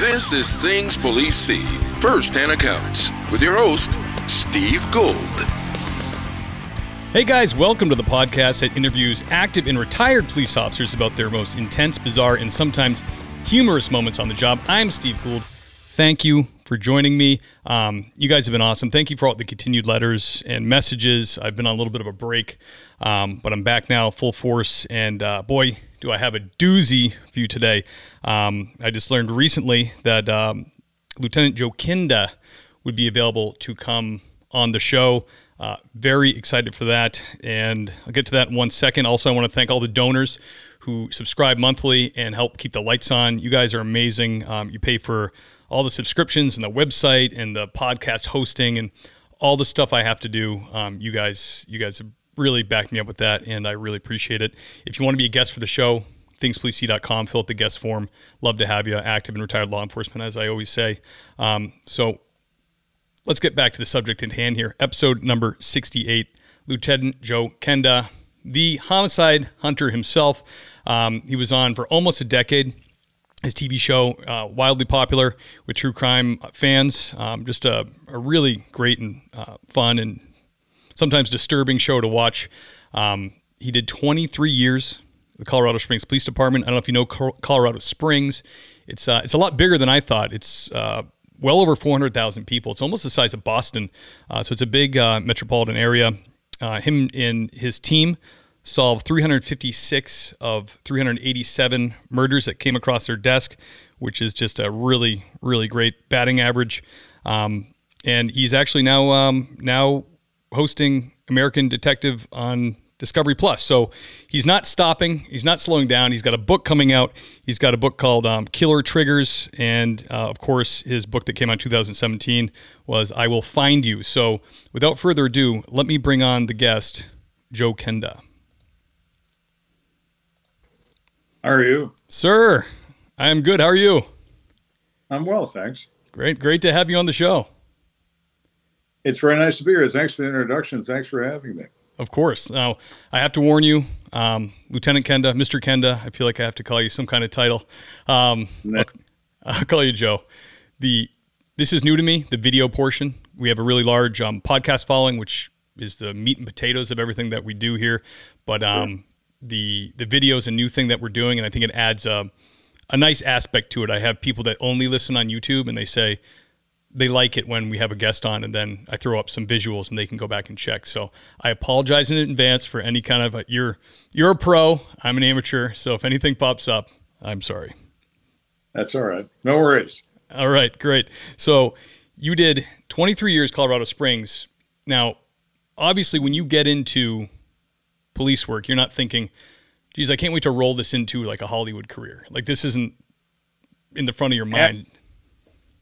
This is Things Police See, first-hand accounts, with your host, Steve Gould. Hey guys, welcome to the podcast that interviews active and retired police officers about their most intense, bizarre, and sometimes humorous moments on the job. I'm Steve Gould. Thank you for joining me. You guys have been awesome. Thank you for all the continued letters and messages. I've been on a little bit of a break, but I'm back now, full force, and boy, do I have a doozy for you today. I just learned recently that Lieutenant Joe Kenda would be available to come on the show. Very excited for that, and I'll get to that in one second. Also, I want to thank all the donors who subscribe monthly and help keep the lights on. You guys are amazing. You pay for all the subscriptions and the website and the podcast hosting and all the stuff I have to do. You guys have really backed me up with that, and I really appreciate it. If you want to be a guest for the show, thingspolicesee.com, fill out the guest form. Love to have you, active and retired law enforcement, as I always say. So let's get back to the subject at hand here. Episode number 68, Lieutenant Joe Kenda, the homicide hunter himself. He was on for almost a decade. His TV show, wildly popular with true crime fans. Just a really great and fun and sometimes disturbing show to watch. He did 23 years at the Colorado Springs Police Department. I don't know if you know Colorado Springs. It's a lot bigger than I thought. It's well over 400,000 people. It's almost the size of Boston. So it's a big metropolitan area. Him and his team solved 356 of 387 murders that came across their desk, which is just a really, really great batting average. And he's actually now hosting American Detective on Discovery+. So he's not stopping. He's not slowing down. He's got a book coming out. He's got a book called Killer Triggers. And, of course, his book that came out in 2017 was I Will Find You. So without further ado, let me bring on the guest, Joe Kenda. How are you? Sir, I am good. How are you? I'm well, thanks. Great. Great to have you on the show. It's very nice to be here. Thanks for the introduction. Thanks for having me. Of course. Now, I have to warn you, Lieutenant Kenda, Mr. Kenda, I feel like I have to call you some kind of title. I'll call you Joe. This is new to me, the video portion. We have a really large podcast following, which is the meat and potatoes of everything that we do here. But the video is a new thing that we're doing, and I think it adds a nice aspect to it. I have people that only listen on YouTube, and they say they like it when we have a guest on, and then I throw up some visuals and they can go back and check. So I apologize in advance for any kind of, you're a pro, I'm an amateur. So if anything pops up, I'm sorry. That's all right. No worries. All right, great. So you did 23 years, Colorado Springs. Now, obviously when you get into police work, you're not thinking, geez, I can't wait to roll this into like a Hollywood career. Like this isn't in the front of your mind.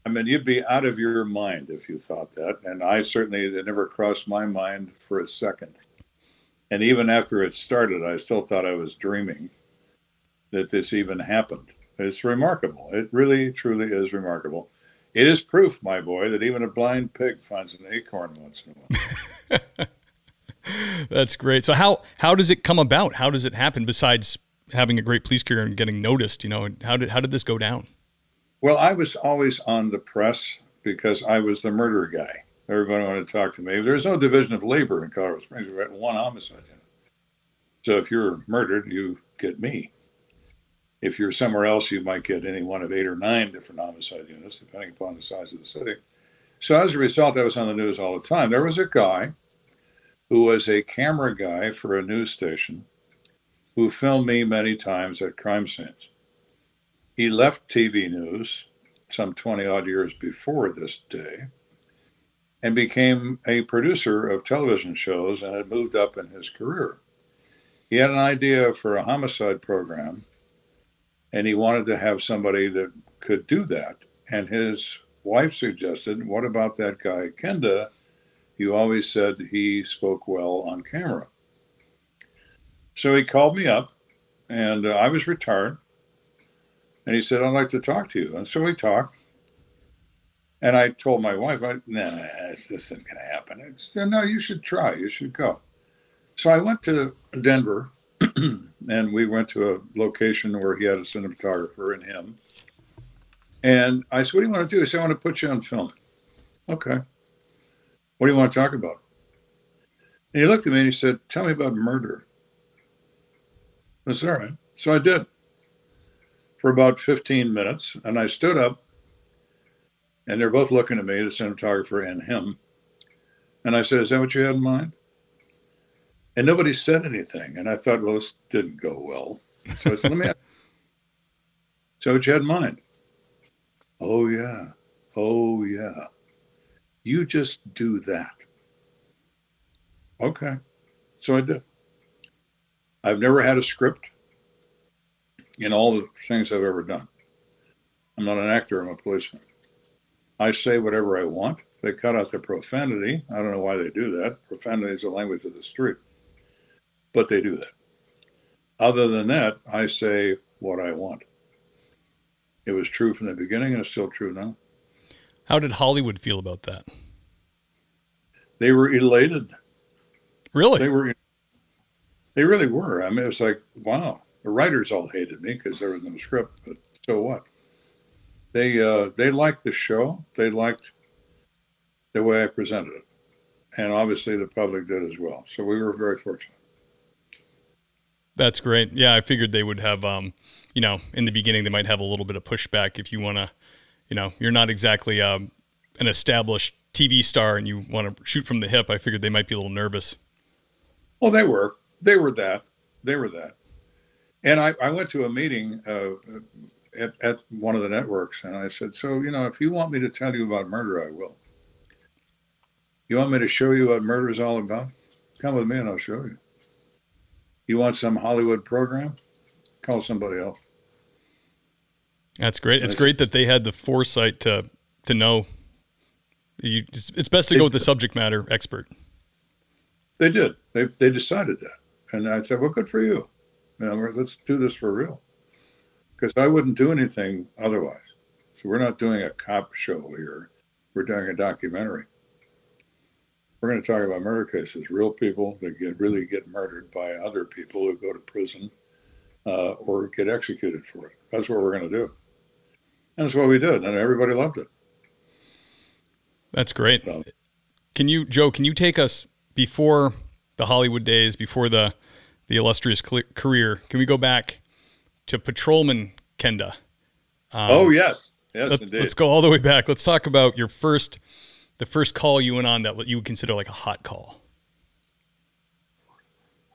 I mean, you'd be out of your mind if you thought that. And I certainly, that never crossed my mind for a second. And even after it started, I still thought I was dreaming that this even happened. It's remarkable. It really, truly is remarkable. It is proof, my boy, that even a blind pig finds an acorn once in a while. That's great. So how does it come about? How does it happen besides having a great police career and getting noticed? You know, how did this go down? Well, I was always on the press because I was the murder guy. Everybody wanted to talk to me. There's no division of labor in Colorado Springs. We had one homicide unit. So if you're murdered, you get me. If you're somewhere else, you might get any one of 8 or 9 different homicide units, depending upon the size of the city. So as a result, I was on the news all the time. There was a guy who was a camera guy for a news station who filmed me many times at crime scenes. He left TV news some 20-odd years before this day and became a producer of television shows and had moved up in his career. He had an idea for a homicide program, and he wanted to have somebody that could do that. And his wife suggested, what about that guy Kenda? You always said he spoke well on camera. So he called me up, and I was retired. And he said, I'd like to talk to you. And so we talked. And I told my wife, nah, this isn't going to happen. I said, no, you should try. You should go. So I went to Denver, and we went to a location where he had a cinematographer and him. And I said, what do you want to do? He said, I want to put you on film. Okay. What do you want to talk about? And he looked at me and he said, tell me about murder. I said, all right. So I did for about 15 minutes. And I stood up and they're both looking at me, the cinematographer and him. And I said, is that what you had in mind? And nobody said anything. And I thought, well, this didn't go well. So I said, let me ask. So what you had in mind? Oh, yeah. Oh, yeah. You just do that. Okay. So I did. I've never had a script in all the things I've ever done. I'm not an actor. I'm a policeman. I say whatever I want. They cut out the profanity. I don't know why they do that. Profanity is the language of the street. But they do that. Other than that, I say what I want. It was true from the beginning and it's still true now. How did Hollywood feel about that? They were elated. Really? They really were. I mean, it's like, wow. The writers all hated me because there was no script, but so what? They liked the show. They liked the way I presented it. And obviously the public did as well. So we were very fortunate. That's great. Yeah, I figured they would have, you know, in the beginning, they might have a little bit of pushback if you want to, you know, you're not exactly an established TV star and you want to shoot from the hip. I figured they might be a little nervous. Well, they were. They were that. They were that. And I went to a meeting at one of the networks and I said, so, you know, if you want me to tell you about murder, I will. You want me to show you what murder is all about? Come with me and I'll show you. You want some Hollywood program? Call somebody else. That's great. It's great that they had the foresight to know. You, it's best to go with the subject matter expert. They did. They decided that. And I said, well, good for you. You know, let's do this for real. Because I wouldn't do anything otherwise. So we're not doing a cop show here. We're doing a documentary. We're going to talk about murder cases, real people that really get murdered by other people who go to prison or get executed for it. That's what we're going to do. And that's what we did. And everybody loved it. That's great. So, can you, Joe, can you take us before the Hollywood days, before the illustrious career, can we go back to Patrolman Kenda? Oh, yes. Yes, indeed. Let's go all the way back. Let's talk about your first... The first call you went on that you would consider like a hot call.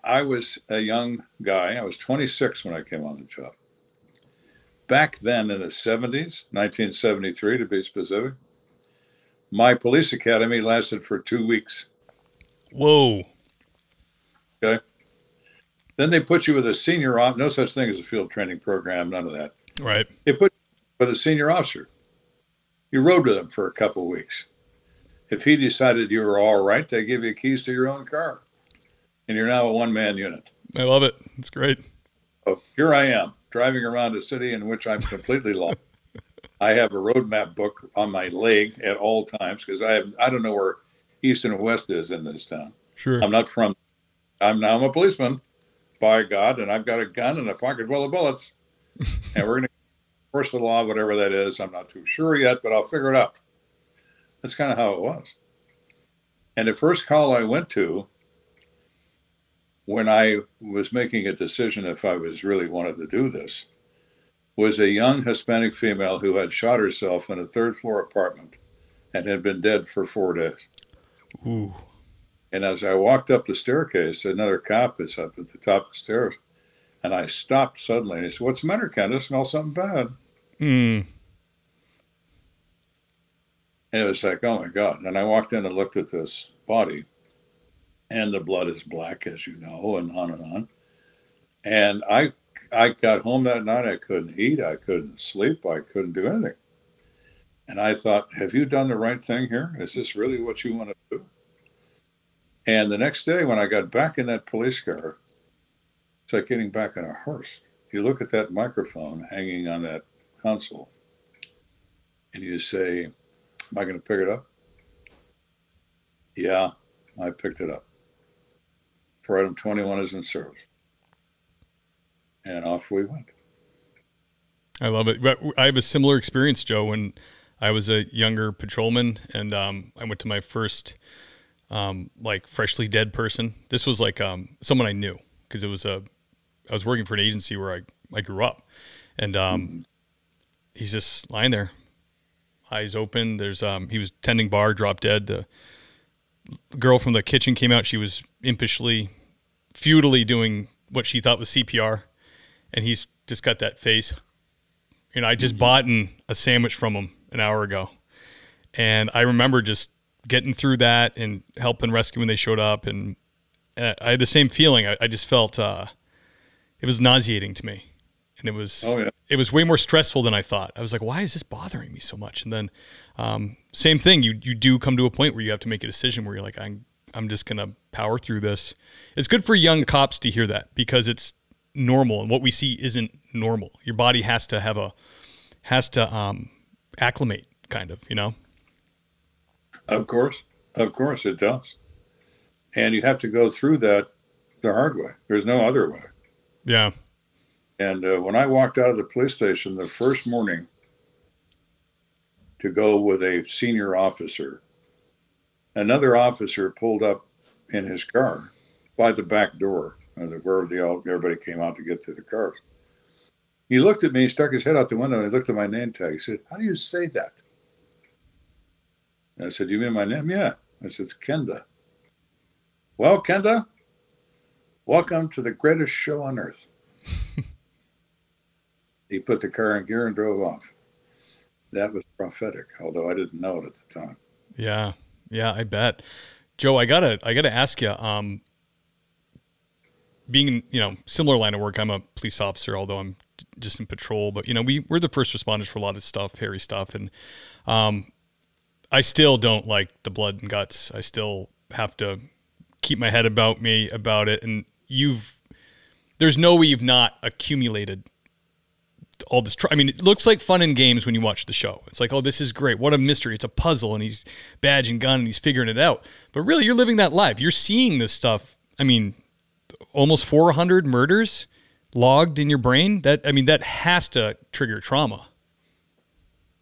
I was a young guy. I was 26 when I came on the job. Back then in the 70s, 1973 to be specific, my police academy lasted for 2 weeks. Whoa. Okay. Then they put you with a senior officer. No such thing as a field training program, none of that. Right. They put you with a senior officer. You rode with them for a couple of weeks. If he decided you were all right, they give you keys to your own car. And you're now a one-man unit. I love it. It's great. So here I am, driving around a city in which I'm completely lost. I have a road map book on my leg at all times because I don't know where east and west is in this town. Sure. I'm not from... I'm a policeman, by God, and I've got a gun and a pocket full of bullets. And we're going to enforce the law, whatever that is. I'm not too sure yet, but I'll figure it out. That's kind of how it was. And the first call I went to, when I was making a decision if I was really wanted to do this, was a young Hispanic female who had shot herself in a third-floor apartment and had been dead for 4 days. Ooh. And as I walked up the staircase, another cop is up at the top of the stairs, and I stopped suddenly. And he said, what's the matter, Kenda? I smell something bad. Hmm. And it was like, oh, my God. And I walked in and looked at this body. And the blood is black, as you know, and on and on. And I got home that night. I couldn't eat. I couldn't sleep. I couldn't do anything. And I thought, have you done the right thing here? Is this really what you want to do? And the next day when I got back in that police car, it's like getting back on a horse. You look at that microphone hanging on that console, and you say... Am I going to pick it up? Yeah, I picked it up. For item 21 is in service. And off we went. I love it. I have a similar experience, Joe, when I was a younger patrolman, and I went to my first like freshly dead person. This was like someone I knew, because it was I was working for an agency where I grew up, and he's just lying there, eyes open. There's he was tending bar, dropped dead. The girl from the kitchen came out. She was impishly, futilely doing what she thought was CPR, and he's just got that face. You know, I just bought a sandwich from him an hour ago, and I remember just getting through that and helping rescue when they showed up, and I had the same feeling. I just felt it was nauseating to me, and it was it was way more stressful than I thought. I was like, why is this bothering me so much? And then same thing, you do come to a point where you have to make a decision where you're like, I'm just gonna power through this. It's good for young cops to hear that, because it's normal, and what we see isn't normal. Your body has to have acclimate, kind of, you know? Of course it does. And you have to go through that the hard way. There's no other way. Yeah. And when I walked out of the police station the first morning to go with a senior officer, another officer pulled up in his car by the back door, where everybody came out to get to the cars. He looked at me, he stuck his head out the window, and he looked at my name tag. He said, "How do you say that?" And I said, "You mean my name?" "Yeah." I said, "It's Kenda." "Well, Kenda, welcome to the greatest show on earth." He put the car in gear and drove off. That was prophetic, although I didn't know it at the time. Yeah, yeah, I bet. Joe, I gotta ask you. Being in, you know, similar line of work, I'm a police officer, although I'm just in patrol, but you know, we're the first responders for a lot of stuff, hairy stuff. And, I still don't like the blood and guts. I still have to keep my head about it. And there's no way you've not accumulated all this. I mean, it looks like fun and games when you watch the show. It's like, oh, this is great. What a mystery. It's a puzzle, and he's badge and gun and he's figuring it out. But really, you're living that life. You're seeing this stuff. I mean, almost 400 murders logged in your brain. That has to trigger trauma.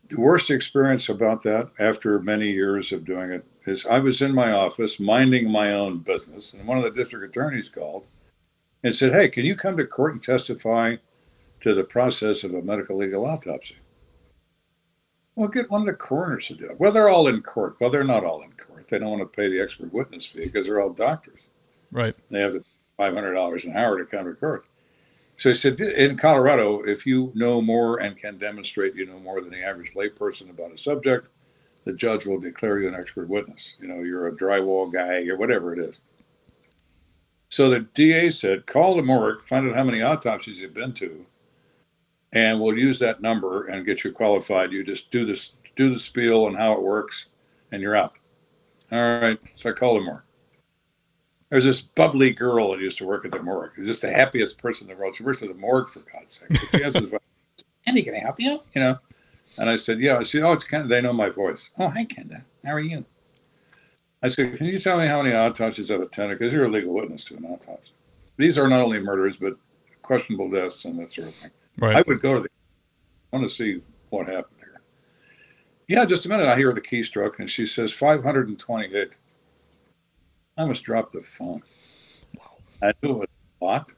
The worst experience about that, after many years of doing it, is I was in my office minding my own business, and one of the district attorneys called and said, "Hey, can you come to court and testify to the process of a medical legal autopsy?" "Well, get one of the coroners to do it." "Well, they're all in court." "Well, they're not all in court. They don't want to pay the expert witness fee because they're all doctors." Right. They have the $500 an hour to come to court. So he said, "In Colorado, if you know more and can demonstrate you know more than the average layperson about a subject, the judge will declare you an expert witness. You know, you're a drywall guy or whatever it is." So the DA said, "Call the morgue, find out how many autopsies you've been to, and we'll use that number and get you qualified. You just do the spiel and how it works, and you're out." All right, so I called the morgue. There's this bubbly girl that used to work at the morgue. She's just the happiest person in the world. She works at the morgue, for God's sake. The chances of, "Andy, can I help you?" You know, and I said, "Yeah." I said, "Oh, it's Kenda. They know my voice." "Oh, hi, Kenda. How are you?" I said, "Can you tell me how many autopsies I've attended? Because you're a legal witness to an autopsy. These are not only murders, but questionable deaths and that sort of thing." Right. "I would go to the. I want to see what happened here." "Yeah, just a minute." I hear the keystroke, and she says 528. I almost dropped the phone. Wow. I knew it was a lot.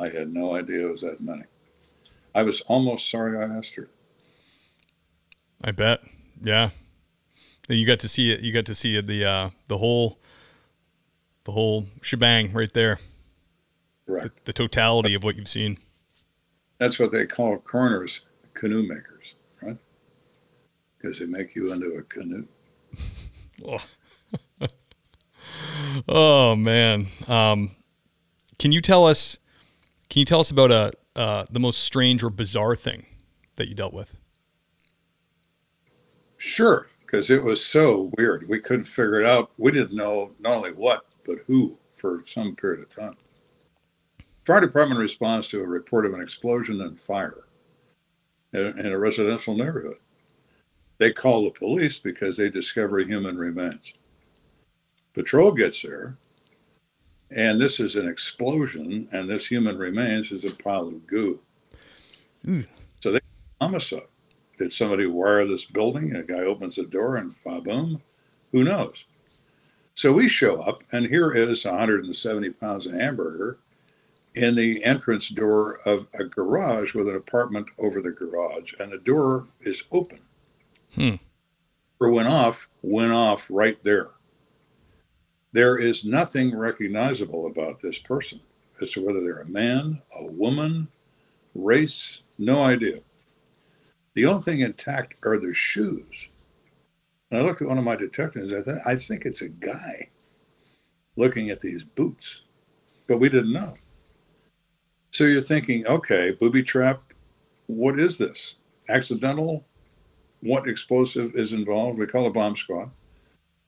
I had no idea it was that many. I was almost sorry I asked her. I bet. Yeah. And you got to see it. You got to see the whole shebang right there. Right. The totality of what you've seen. That's what they call coroners, canoe makers, right? Because they make you into a canoe. Oh. Oh man. Can you tell us about the most strange or bizarre thing that you dealt with? Sure, because it was so weird. We couldn't figure it out. We didn't know not only what, but who for some period of time. Fire department responds to a report of an explosion and fire in a residential neighborhood. They call the police because they discover human remains. Patrol gets there, and this is an explosion, and this human remains is a pile of goo. Mm. So they homicide. Did somebody wire this building? A guy opens the door and fa-boom. Who knows? So we show up, and here is 170 pounds of hamburger in the entrance door of a garage with an apartment over the garage, and the door is open. Went off right there. There is nothing recognizable about this person as to whether they're a man, a woman, race, no idea. The only thing intact are their shoes. And I looked at one of my detectives, I thought, I think it's a guy looking at these boots, but we didn't know. So you're thinking, okay, booby trap, what is this? Accidental? What explosive is involved? We call a bomb squad.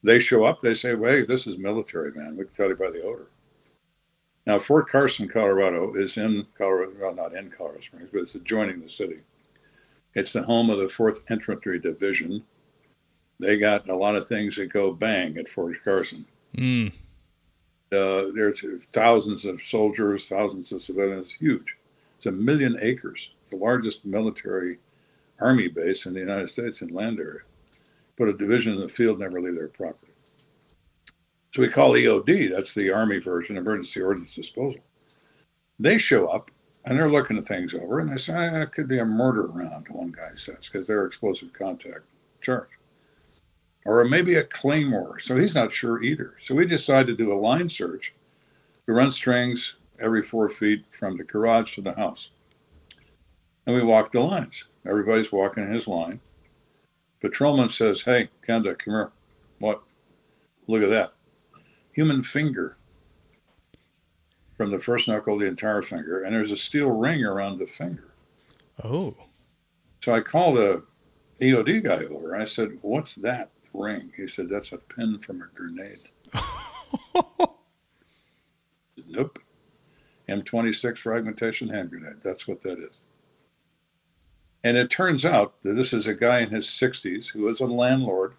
They show up, they say, well, hey, this is military, man. We can tell you by the odor. Now, Fort Carson, Colorado is in Colorado, well, not in Colorado Springs, but it's adjoining the city. It's the home of the 4th Infantry Division. They got a lot of things that go bang at Fort Carson. There's thousands of soldiers, thousands of civilians, huge. It's 1 million acres, the largest military army base in the United States in land area. Put a division in the field, never leave their property. So we call EOD, that's the Army version, Emergency Ordnance Disposal. They show up and they're looking at things over and they say, it could be a murder round, one guy says, because they're explosive contact charge. Or maybe a claymore, so he's not sure either. So we decide to do a line search to run strings every 4 feet from the garage to the house. And we walk the lines. Everybody's walking his line. Patrolman says, hey, Kenda, come here. What? Look at that. Human finger. From the first knuckle, the entire finger. And there's a steel ring around the finger. Oh. So I called the EOD guy over. I said, what's that ring? He said, that's a pin from a grenade. Said, nope. M26 fragmentation hand grenade. That's what that is. And it turns out that this is a guy in his 60s who was a landlord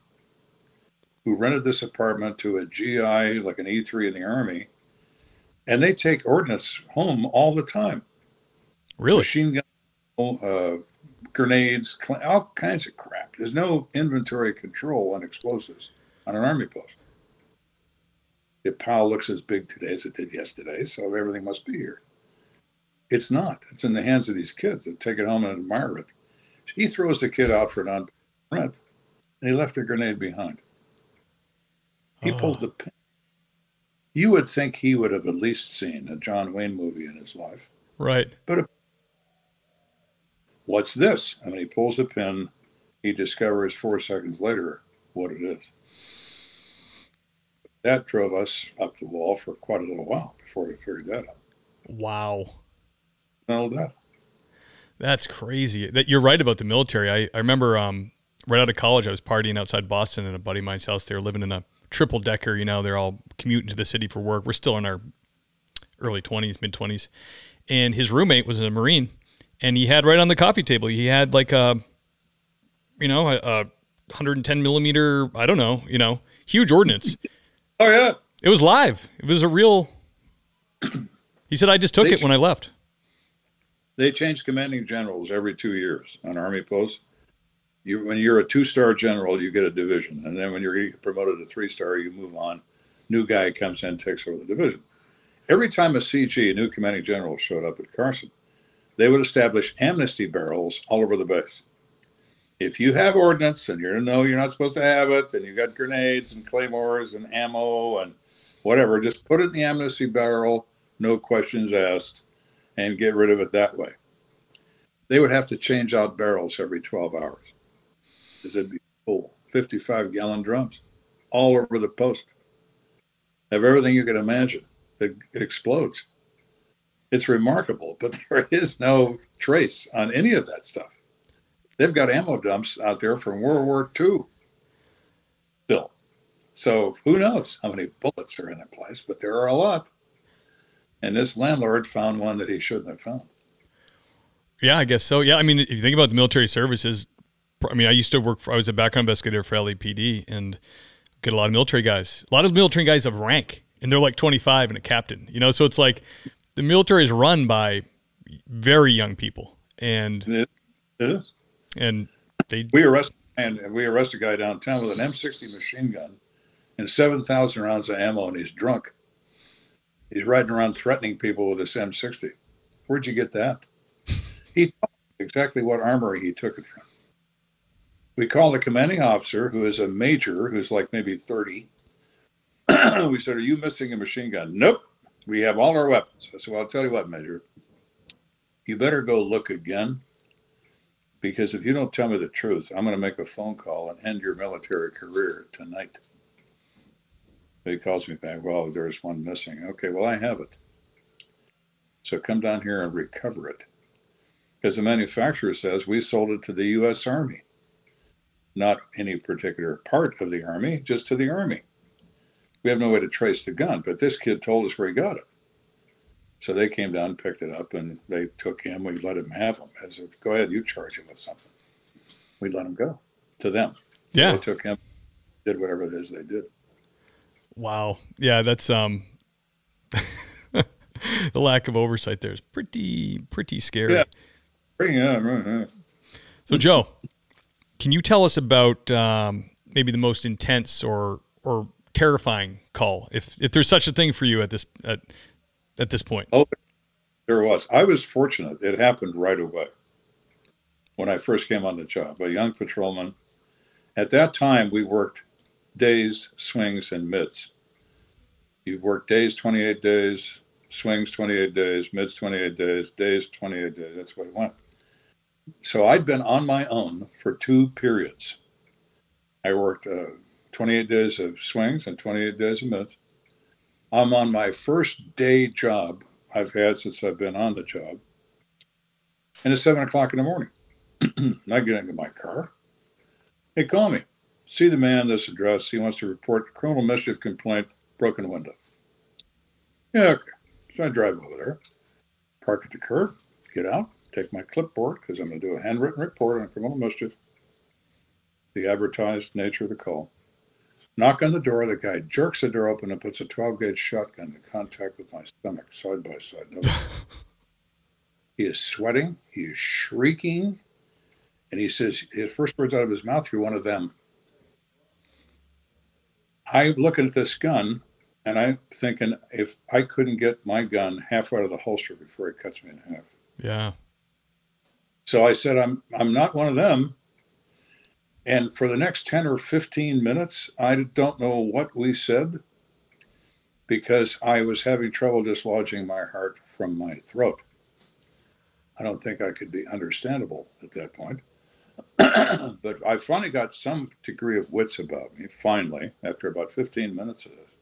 who rented this apartment to a GI, like an E3 in the Army, and they take ordnance home all the time. Really? Machine guns, grenades, all kinds of crap. There's no inventory control on explosives on an Army post. The pile looks as big today as it did yesterday, so everything must be here. It's not. It's in the hands of these kids that take it home and admire it. He throws the kid out for non-rent, and he left the grenade behind. He pulled the pin. You would think he would have at least seen a John Wayne movie in his life. Right. But what's this? And when he pulls the pin, he discovers 4 seconds later what it is. That drove us up the wall for quite a little while before we figured that out. Wow. Death. That's crazy. That you're right about the military. I remember right out of college, I was partying outside Boston and a buddy of mine's house. They were living in a triple decker. You know, they're all commuting to the city for work. We're still in our early 20s, mid 20s. And his roommate was a Marine, and he had right on the coffee table, he had like a 110 millimeter, I don't know, you know, huge ordnance. Oh yeah. It was live. It was a real, he said, I just took it when I left. They change commanding generals every 2 years on Army posts. When you're a 2-star general, you get a division. And then when you're promoted to 3-star, you move on. New guy comes in, takes over the division. Every time a CG, a new commanding general, showed up at Carson, they would establish amnesty barrels all over the base. If you have ordnance and you're not supposed to have it, and you got grenades and claymores and ammo and whatever, just put it in the amnesty barrel, no questions asked, and get rid of it that way. They would have to change out barrels every 12 hours. Because it'd be full, 55-gallon drums all over the post. Have everything you can imagine. It explodes. It's remarkable, but there is no trace on any of that stuff. They've got ammo dumps out there from World War II still. So who knows how many bullets are in the place, but there are a lot. And this landlord found one that he shouldn't have found. Yeah, I guess so. Yeah, I mean, if you think about the military services, I mean, I used to work for, I was a background investigator for LAPD and get a lot of military guys. A lot of military guys of rank, and they're like 25 and a captain, you know? So it's like the military is run by very young people. And it is. and they we arrest a guy downtown with an M60 machine gun and 7,000 rounds of ammo, and he's drunk. He's riding around threatening people with this M60. Where'd you get that? He told me exactly what armory he took it from. We call the commanding officer, who is a major, who's like maybe 30. We said, "Are you missing a machine gun?" "Nope. We have all our weapons." I said, "Well, I'll tell you what, Major. You better go look again, because if you don't tell me the truth, I'm going to make a phone call and end your military career tonight." He calls me back. "Well, there's one missing." "Okay, well, I have it. So come down here and recover it." Because the manufacturer says we sold it to the U.S. Army. Not any particular part of the Army, just to the Army. We have no way to trace the gun, but this kid told us where he got it. So they came down, picked it up, and they took him. We let him have him. I said, "Go ahead, you charge him with something." We let him go to them. So yeah. They took him, did whatever it is they did. Wow. Yeah, that's the lack of oversight there is pretty scary. Yeah. Yeah. So, Joe, can you tell us about maybe the most intense or terrifying call, if there's such a thing for you at this point? Oh, there was. I was fortunate. It happened right away when I first came on the job. A young patrolman. At that time, we worked days, swings, and mids. You've worked days 28 days, swings 28 days, mids 28 days, days 28 days. That's what it went. So I'd been on my own for two periods. I worked 28 days of swings and 28 days of mids. I'm on my first day job I've had since I've been on the job. And it's 7 o'clock in the morning. I get into my car. They call me. "See the man, this address. He wants to report criminal mischief complaint, broken window." "Yeah, okay." So I drive over there, park at the curb, get out, take my clipboard, because I'm going to do a handwritten report on criminal mischief, the advertised nature of the call. Knock on the door. The guy jerks the door open and puts a 12-gauge shotgun in contact with my stomach, side by side. He is sweating. He is shrieking. And he says, his first words out of his mouth, "You're one of them." I'm looking at this gun, and I'm thinking, if I couldn't get my gun half out of the holster before he cuts me in half. Yeah. So I said, I'm not one of them. And for the next 10 or 15 minutes, I don't know what we said, because I was having trouble dislodging my heart from my throat. I don't think I could be understandable at that point. But I finally got some degree of wits about me, finally, after about 15 minutes of this.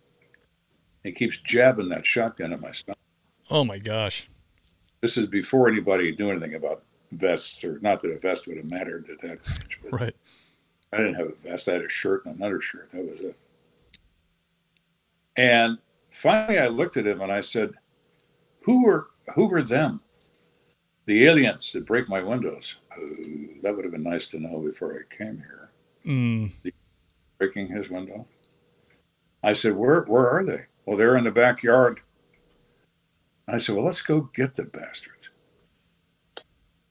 He keeps jabbing that shotgun at my stomach. Oh, my gosh. This is before anybody knew anything about vests, or not that a vest would have mattered at that range. But right. I didn't have a vest. I had a shirt and an undershirt. That was it. And finally, I looked at him and I said, who were them? The aliens that break my windows. Oh, that would have been nice to know before I came here. Mm. Breaking his window. I said, where are they? Well, they're in the backyard. I said, well, let's go get the bastards.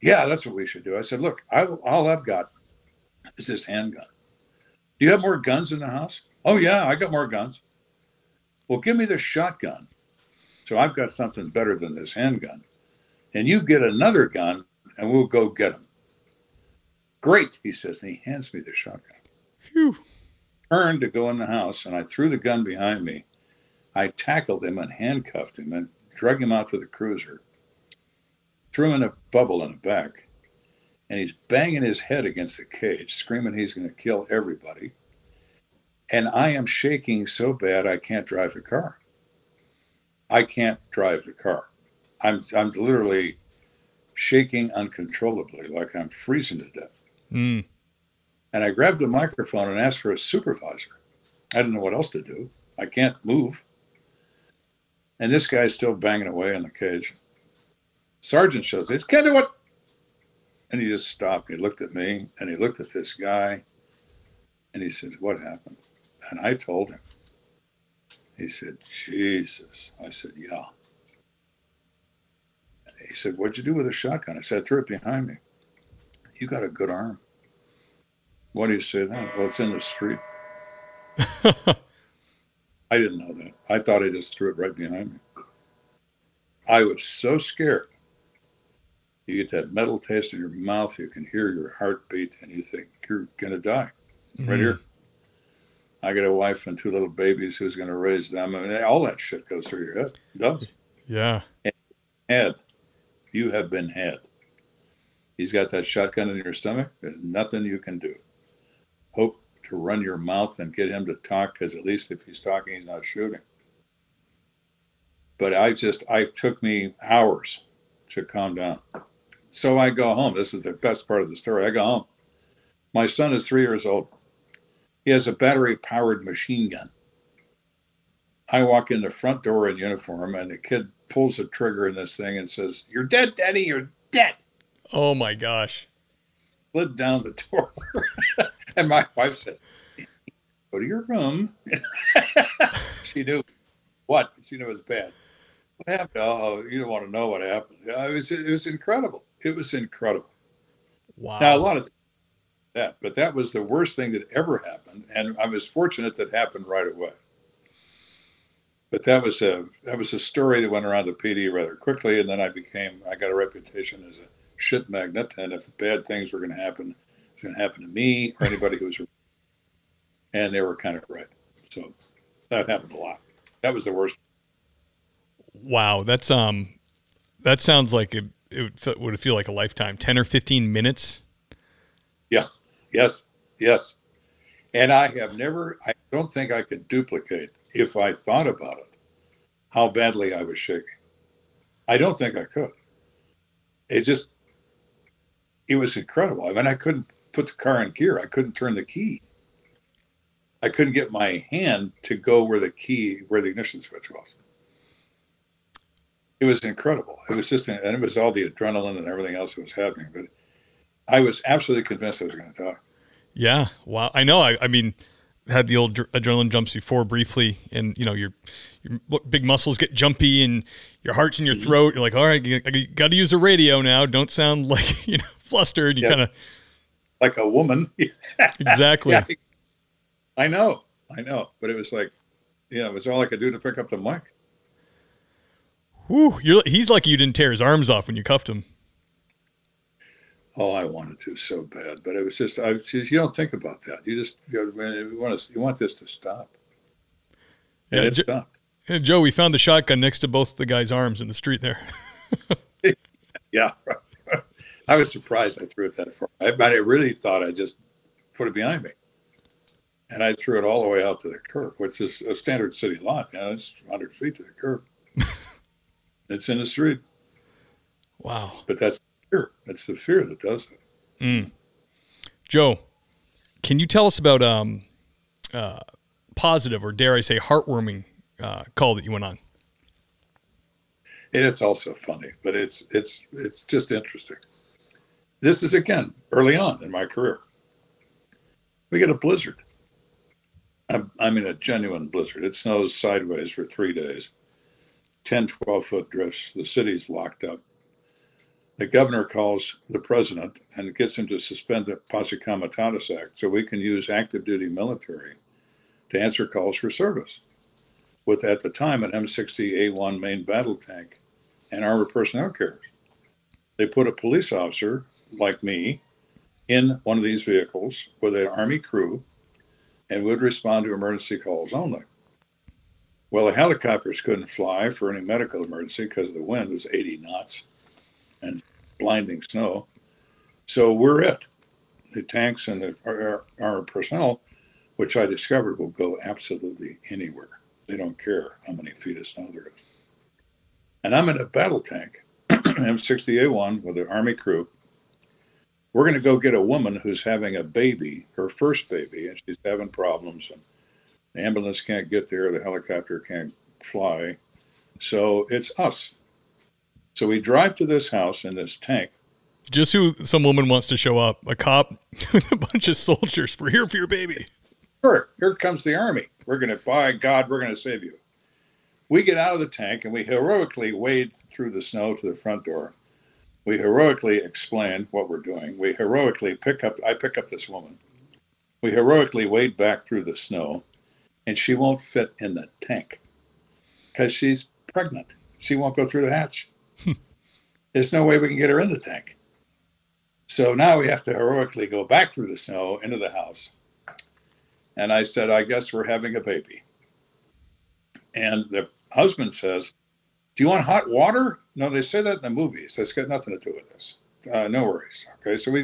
Yeah, that's what we should do. I said, look, all I've got is this handgun. Do you have more guns in the house? Oh, yeah, I got more guns. Well, give me the shotgun. So I've got something better than this handgun. And you get another gun, and we'll go get him. Great, he says, and he hands me the shotgun. Phew. Turned to go in the house, and I threw the gun behind me. I tackled him and handcuffed him and dragged him out to the cruiser. Threw him in a bubble in the back, and he's banging his head against the cage, screaming he's going to kill everybody. And I am shaking so bad I can't drive the car. I can't drive the car. I'm literally shaking uncontrollably, like I'm freezing to death. Mm. And I grabbed the microphone and asked for a supervisor. I didn't know what else to do. I can't move. And this guy's still banging away in the cage. Sergeant shows me, "Can't do it." And he just stopped. He looked at me, and he looked at this guy, and he said, "What happened?" And I told him. He said, "Jesus." I said, "Yeah." He said, "What'd you do with a shotgun?" I said, "I threw it behind me." you got a good arm. Why do you say that? Well, it's in the street. I didn't know that. I thought I just threw it right behind me. I was so scared. You get that metal taste in your mouth, you can hear your heartbeat, and you think you're going to die. Mm-hmm. Right here. I got a wife and two little babies. Who's going to raise them? I mean, all that shit goes through your head. It does. Yeah. Had. You have been had. He's got that shotgun in your stomach. There's nothing you can do. Hope to run your mouth and get him to talk, because at least if he's talking, he's not shooting. But I took me hours to calm down. So I go home. This is the best part of the story. I go home. My son is 3 years old. He has a battery-powered machine gun. I walk in the front door in uniform, and the kid pulls a trigger in this thing and says, "You're dead, Daddy, you're dead." Oh, my gosh. Slid down the door. And my wife says, "Go to your room." She knew what? She knew it was bad. What happened? Oh, you don't want to know what happened. It was incredible. It was incredible. Wow. Now, a lot of things like that, but that was the worst thing that ever happened, and I was fortunate that happened right away. But that was a story that went around the PD rather quickly, and then I got a reputation as a shit magnet, and if bad things were going to happen, it's going to happen to me or anybody who was, and they were kind of right. So that happened a lot. That was the worst. Wow, that's that sounds like it would feel like a lifetime. 10 or 15 minutes. Yeah. Yes. Yes. And I don't think I could duplicate, if I thought about it, how badly I was shaking. I don't think I could. It was incredible. I mean, I couldn't put the car in gear. I couldn't turn the key. I couldn't get my hand to go where the ignition switch was. It was incredible. It was just, and it was all the adrenaline and everything else that was happening. But I was absolutely convinced I was going to die. Yeah. Wow. I know. I mean, had the old adrenaline jumps before briefly, and you know, your big muscles get jumpy and your heart's in your throat. You're like, all right, you got to use the radio now. Don't sound like, you know, flustered. You kind of like a woman. Exactly. Yeah. I know. But it was like, yeah, it was all I could do to pick up the mic. Whew, he's lucky you didn't tear his arms off when you cuffed him. Oh, I wanted to so bad, but it was just, you don't think about that. You want this to stop. And yeah, it stopped. And Joe, we found the shotgun next to both the guy's arms in the street there. Yeah. Right. I was surprised I threw it that far. But I really thought I just put it behind me. And I threw it all the way out to the curb, which is a standard city lot. You know, it's 100 feet to the curb. It's in the street. Wow. But that's fear. It's the fear that does it. Mm. Joe, can you tell us about positive, or dare I say heartwarming, call that you went on? It is also funny, but it's just interesting. This is, again, early on in my career. We get a blizzard. I mean, a genuine blizzard. It snows sideways for 3 days. 10, 12-foot drifts. The city's locked up. The governor calls the president and gets him to suspend the Posse Comitatus Act so we can use active duty military to answer calls for service with, at the time, an M60A1 main battle tank and armored personnel carriers. They put a police officer like me in one of these vehicles with an Army crew and would respond to emergency calls only. Well, the helicopters couldn't fly for any medical emergency because the wind was 80 knots. And blinding snow. So we're it. The tanks and the armored personnel, which I discovered will go absolutely anywhere. They don't care how many feet of snow there is. And I'm in a battle tank, M60A1, with an Army crew. We're going to go get a woman who's having a baby, her first baby, and she's having problems. And the ambulance can't get there. The helicopter can't fly. So it's us. So we drive to this house in this tank. Just who some woman wants to show up, a cop, a bunch of soldiers. We're here for your baby. Sure. Here comes the Army. We're going to, by God, we're going to save you. We get out of the tank and we heroically wade through the snow to the front door. We heroically explain what we're doing. We heroically I pick up this woman. We heroically wade back through the snow, and she won't fit in the tank because she's pregnant. She won't go through the hatch. There's no way we can get her in the tank. So now we have to heroically go back through the snow into the house. And I said, I guess we're having a baby. And the husband says, do you want hot water? No, they say that in the movies. That's got nothing to do with this. No worries. Okay, so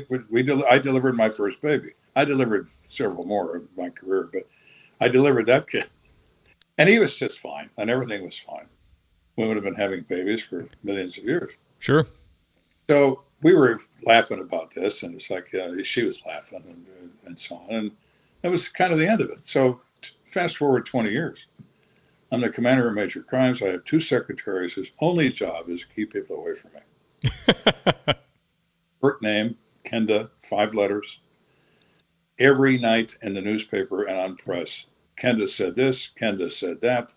I delivered my first baby. I delivered several more of my career, but I delivered that kid. And he was just fine, and everything was fine. Women have been having babies for millions of years. Sure. So we were laughing about this, and it's like she was laughing and so on. And that was kind of the end of it. So fast forward 20 years. I'm the commander of major crimes. I have two secretaries whose only job is to keep people away from me. First name, Kenda, 5 letters. Every night in the newspaper and on press, Kenda said this, Kenda said that,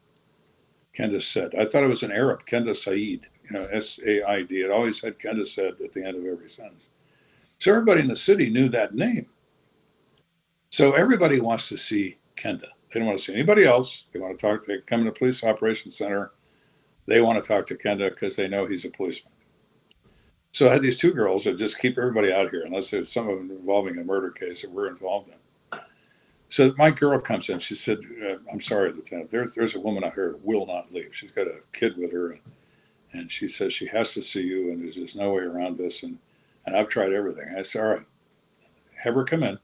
Kenda said. I thought it was an Arab, Kenda Said, you know, S-A-I-D. It always had Kenda Said at the end of every sentence. So everybody in the city knew that name. So everybody wants to see Kenda. They don't want to see anybody else. They want to talk to, they come to the police operations center. They want to talk to Kenda because they know he's a policeman. So I had these two girls that just keep everybody out here, unless there's some of them involving a murder case that we're involved in. So my girl comes in. She said, I'm sorry, Lieutenant, there's a woman out here that will not leave. She's got a kid with her, and she says she has to see you, and there's just no way around this, and I've tried everything. I said, all right, have her come in.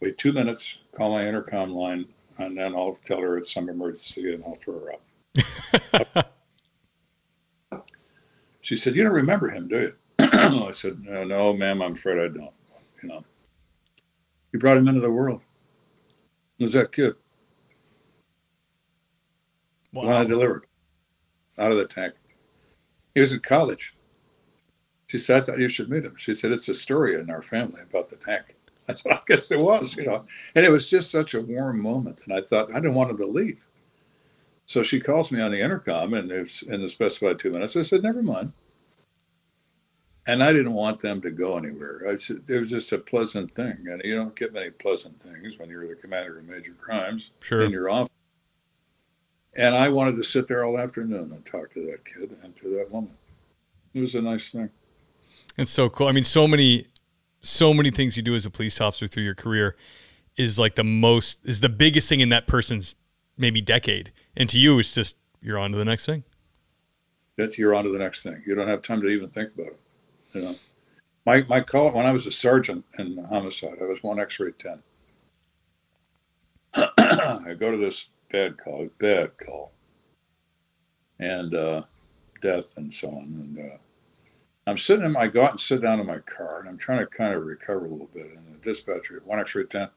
Wait 2 minutes, call my intercom line, and then I'll tell her it's some emergency and I'll throw her up. She said, you don't remember him, do you? I said, no, ma'am, I'm afraid I don't. You know, you brought him into the world. It was that kid. Wow. The one I delivered out of the tank. He was in college. She said, I thought you should meet him. She said, it's a story in our family about the tank. That's what I guess it was, you know. And it was just such a warm moment. And I thought, I didn't want him to leave. So she calls me on the intercom, and it's in the specified 2 minutes. I said, never mind. And I didn't want them to go anywhere. I said, it was just a pleasant thing. And you don't get many pleasant things when you're the commander of major crimes in your office. And I wanted to sit there all afternoon and talk to that kid and to that woman. It was a nice thing. It's so cool. I mean, so many things you do as a police officer through your career is like the biggest thing in that person's maybe decade. And to you, it's just, you're on to the next thing. You're on to the next thing. You don't have time to even think about it. You know, my call, when I was a sergeant in homicide, I was 1 X-ray 10. I go to this bad call and, death and so on. And, I go out and sit down in my car, and I'm trying to kind of recover a little bit. And the dispatcher, 1 X-ray 10.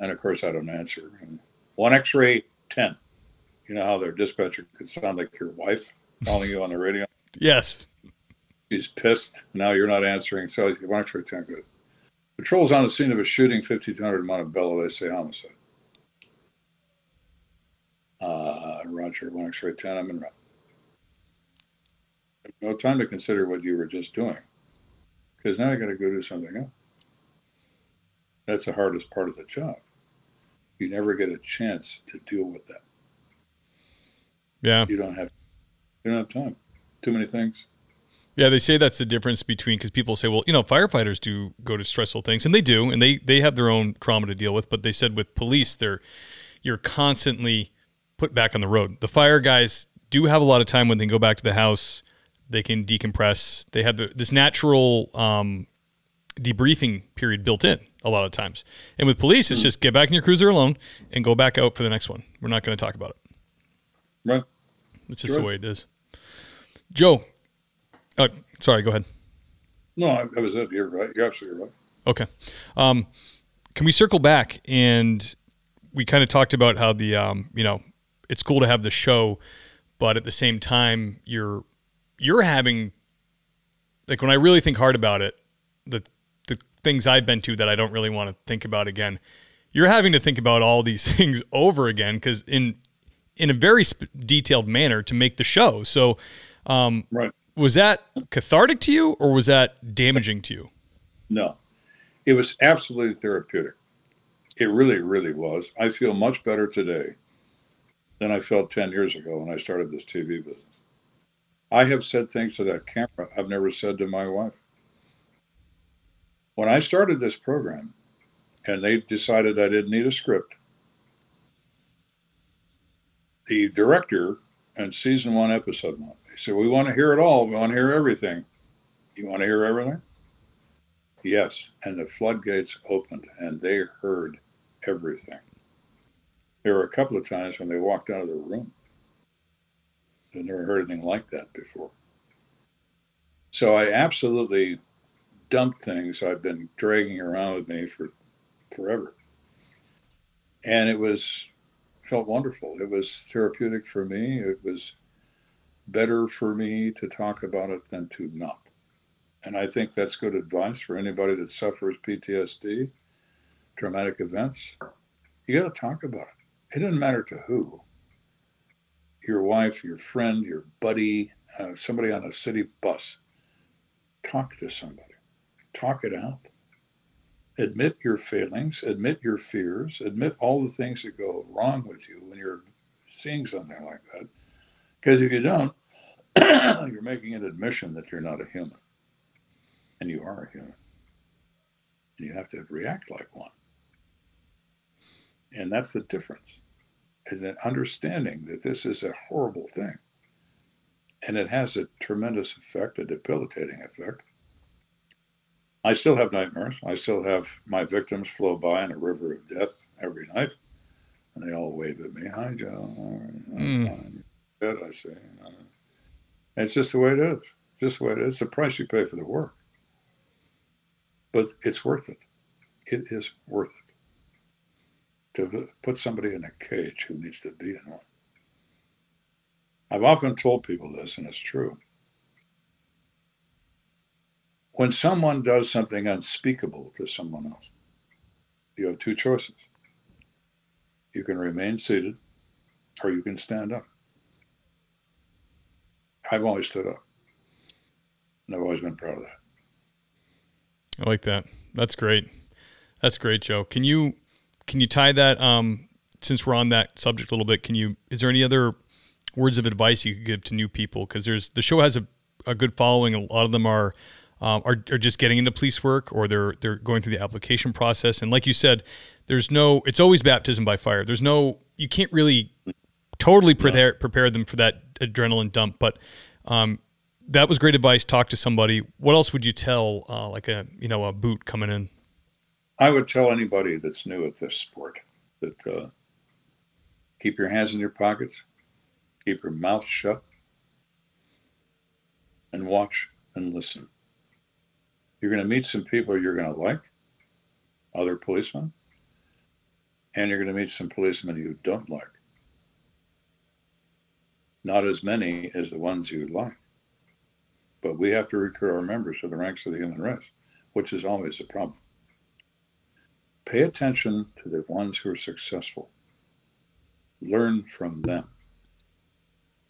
And of course, I don't answer. And 1 X-ray 10. You know how their dispatcher could sound like your wife calling you on the radio? Yes. She's pissed. Now you're not answering. So 1 X-ray 10, good. Patrol's on the scene of a shooting, 1,500 Montebello. They say homicide. Roger, 1 X-ray 10. I'm in route. No time to consider what you were just doing, because now you got to go do something else. That's the hardest part of the job. You never get a chance to deal with that. Yeah, you don't have time. Too many things. Yeah, they say that's the difference between, because people say, well, you know, firefighters do go to stressful things, and they do, and they have their own trauma to deal with. But they said with police, you're constantly put back on the road. The fire guys do have a lot of time when they go back to the house. They can decompress. They have this natural debriefing period built in a lot of times. And with police, it's just get back in your cruiser alone and go back out for the next one. We're not going to talk about it. Right. It's just the way it is. Joe. Sorry, go ahead. No, that was it. You're right. You're absolutely right. Okay. Can we circle back? And we kind of talked about how the, you know, it's cool to have the show, but at the same time, you're having, like, when I really think hard about it, the things I've been to that I don't really want to think about again, you're having to think about all these things over again, because in a very detailed manner to make the show. So right. Was that cathartic to you, or was that damaging to you? No, it was absolutely therapeutic. It really, really was. I feel much better today than I felt 10 years ago when I started this TV business. I have said things to that camera I've never said to my wife. When I started this program and they decided I didn't need a script, the director in season one, episode one, they said, we want to hear it all. We want to hear everything. You want to hear everything? Yes. And the floodgates opened and they heard everything. There were a couple of times when they walked out of the room. They never heard anything like that before. So I absolutely dumped things I've been dragging around with me for forever. And it was, felt wonderful. It was therapeutic for me. It was better for me to talk about it than to not. And I think that's good advice for anybody that suffers PTSD, traumatic events. You got to talk about it. It doesn't matter to who. Your wife, your friend, your buddy, somebody on a city bus. Talk to somebody. Talk it out. Admit your failings. Admit your fears. Admit all the things that go wrong with you when you're seeing something like that. Because if you don't, you're making an admission that you're not a human. And you are a human. And you have to react like one. And that's the difference. Is an understanding that this is a horrible thing. And it has a tremendous effect, a debilitating effect. I still have nightmares. I still have my victims flow by in a river of death every night. And they all wave at me. Hi, Joe. I'm dead, I say. It's just the way it is. Just the way it is. It's the price you pay for the work. But it's worth it. It is worth it. To put somebody in a cage who needs to be in one. I've often told people this, and it's true. When someone does something unspeakable to someone else, you have two choices. You can remain seated, or you can stand up. I've always stood up, and I've always been proud of that. I like that. That's great. That's great, Joe. Can you tie that, since we're on that subject a little bit, is there any other words of advice you could give to new people? Because the show has a good following. A lot of them are just getting into police work, or they're going through the application process. And like you said, it's always baptism by fire. You can't really totally prepare them for that adrenaline dump. But that was great advice. Talk to somebody. What else would you tell, like a boot coming in? I would tell anybody that's new at this sport that keep your hands in your pockets, keep your mouth shut, and watch and listen. You're going to meet some people you're going to like, other policemen, and you're going to meet some policemen you don't like. Not as many as the ones you like. But we have to recruit our members to the ranks of the human race, which is always a problem. Pay attention to the ones who are successful. Learn from them.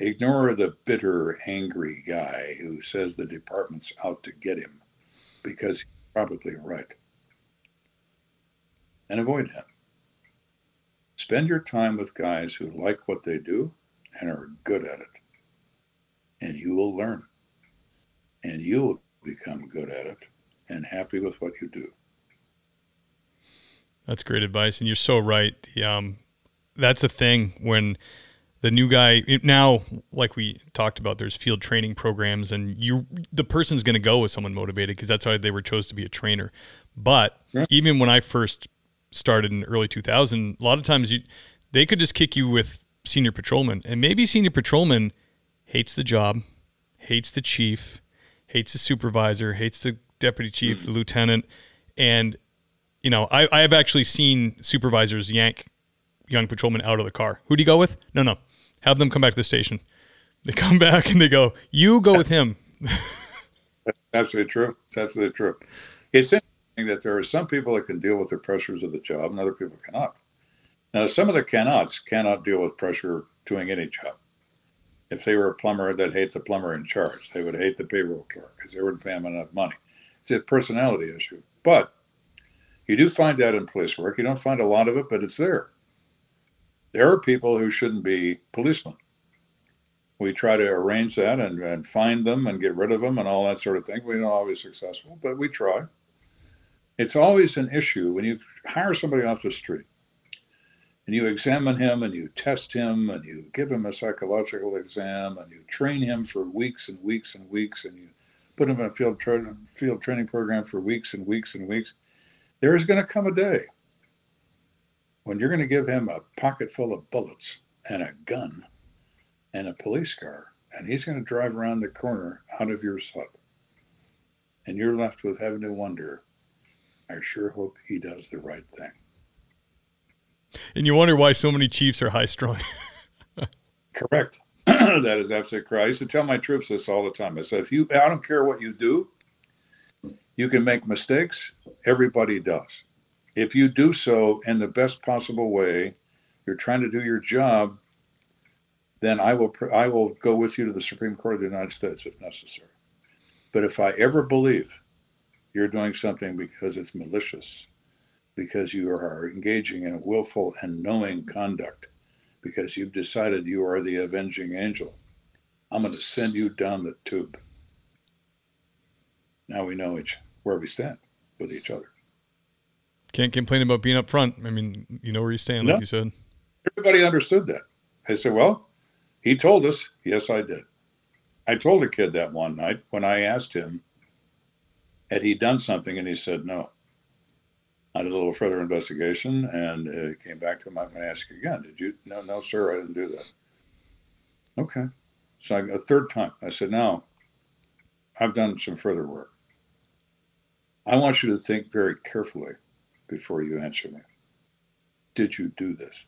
Ignore the bitter, angry guy who says the department's out to get him, because he's probably right. And avoid him. Spend your time with guys who like what they do and are good at it. And you will learn. And you will become good at it and happy with what you do. That's great advice, and you're so right. That's a thing when the new guy now, like we talked about, there's field training programs, and the person's going to go with someone motivated because that's how they were chose to be a trainer. But even when I first started in early 2000, a lot of times they could just kick you with senior patrolman, and maybe senior patrolman hates the job, hates the chief, hates the supervisor, hates the deputy chief, the lieutenant, and I have actually seen supervisors yank young patrolmen out of the car. Who do you go with? No. Have them come back to the station. They come back and they go, you go with him. That's absolutely true. It's absolutely true. It's interesting that there are some people that can deal with the pressures of the job and other people cannot. Now, some of the cannots cannot deal with pressure doing any job. if they were a plumber, they'd hate the plumber in charge. They would hate the payroll clerk because they wouldn't pay him enough money. It's a personality issue. But you do find that in police work. You don't find a lot of it, but it's there. There are people who shouldn't be policemen. We try to arrange that and find them and get rid of them and all that sort of thing. We're not always successful, but we try. It's always an issue when you hire somebody off the street and you examine him and you test him and you give him a psychological exam and you train him for weeks and weeks and weeks and you put him in a field training program for weeks and weeks and weeks. There is going to come a day when you're going to give him a pocket full of bullets and a gun and a police car, and he's going to drive around the corner out of your sight. And you're left with having to wonder, I sure hope he does the right thing. And you wonder why so many chiefs are high-strung. Correct. That is absolutely correct. I used to tell my troops this all the time. I said, I don't care what you do. You can make mistakes. Everybody does. If you do so in the best possible way, you're trying to do your job, then I will go with you to the Supreme Court of the United States if necessary. But if I ever believe you're doing something because it's malicious, because you are engaging in willful and knowing conduct, because you've decided you are the avenging angel, I'm going to send you down the tube. Now we know where we stand with each other. Can't complain about being up front. I mean, you know where you stand, like you said. Everybody understood that. I said, well, he told us. Yes, I did. I told a kid that one night when I asked him, had he done something? And he said no. I did a little further investigation and it came back to him. I'm going to ask you again. Did you? No, no, sir, I didn't do that. Okay. So a third time, I said, no, I've done some further work. I want you to think very carefully before you answer me. Did you do this?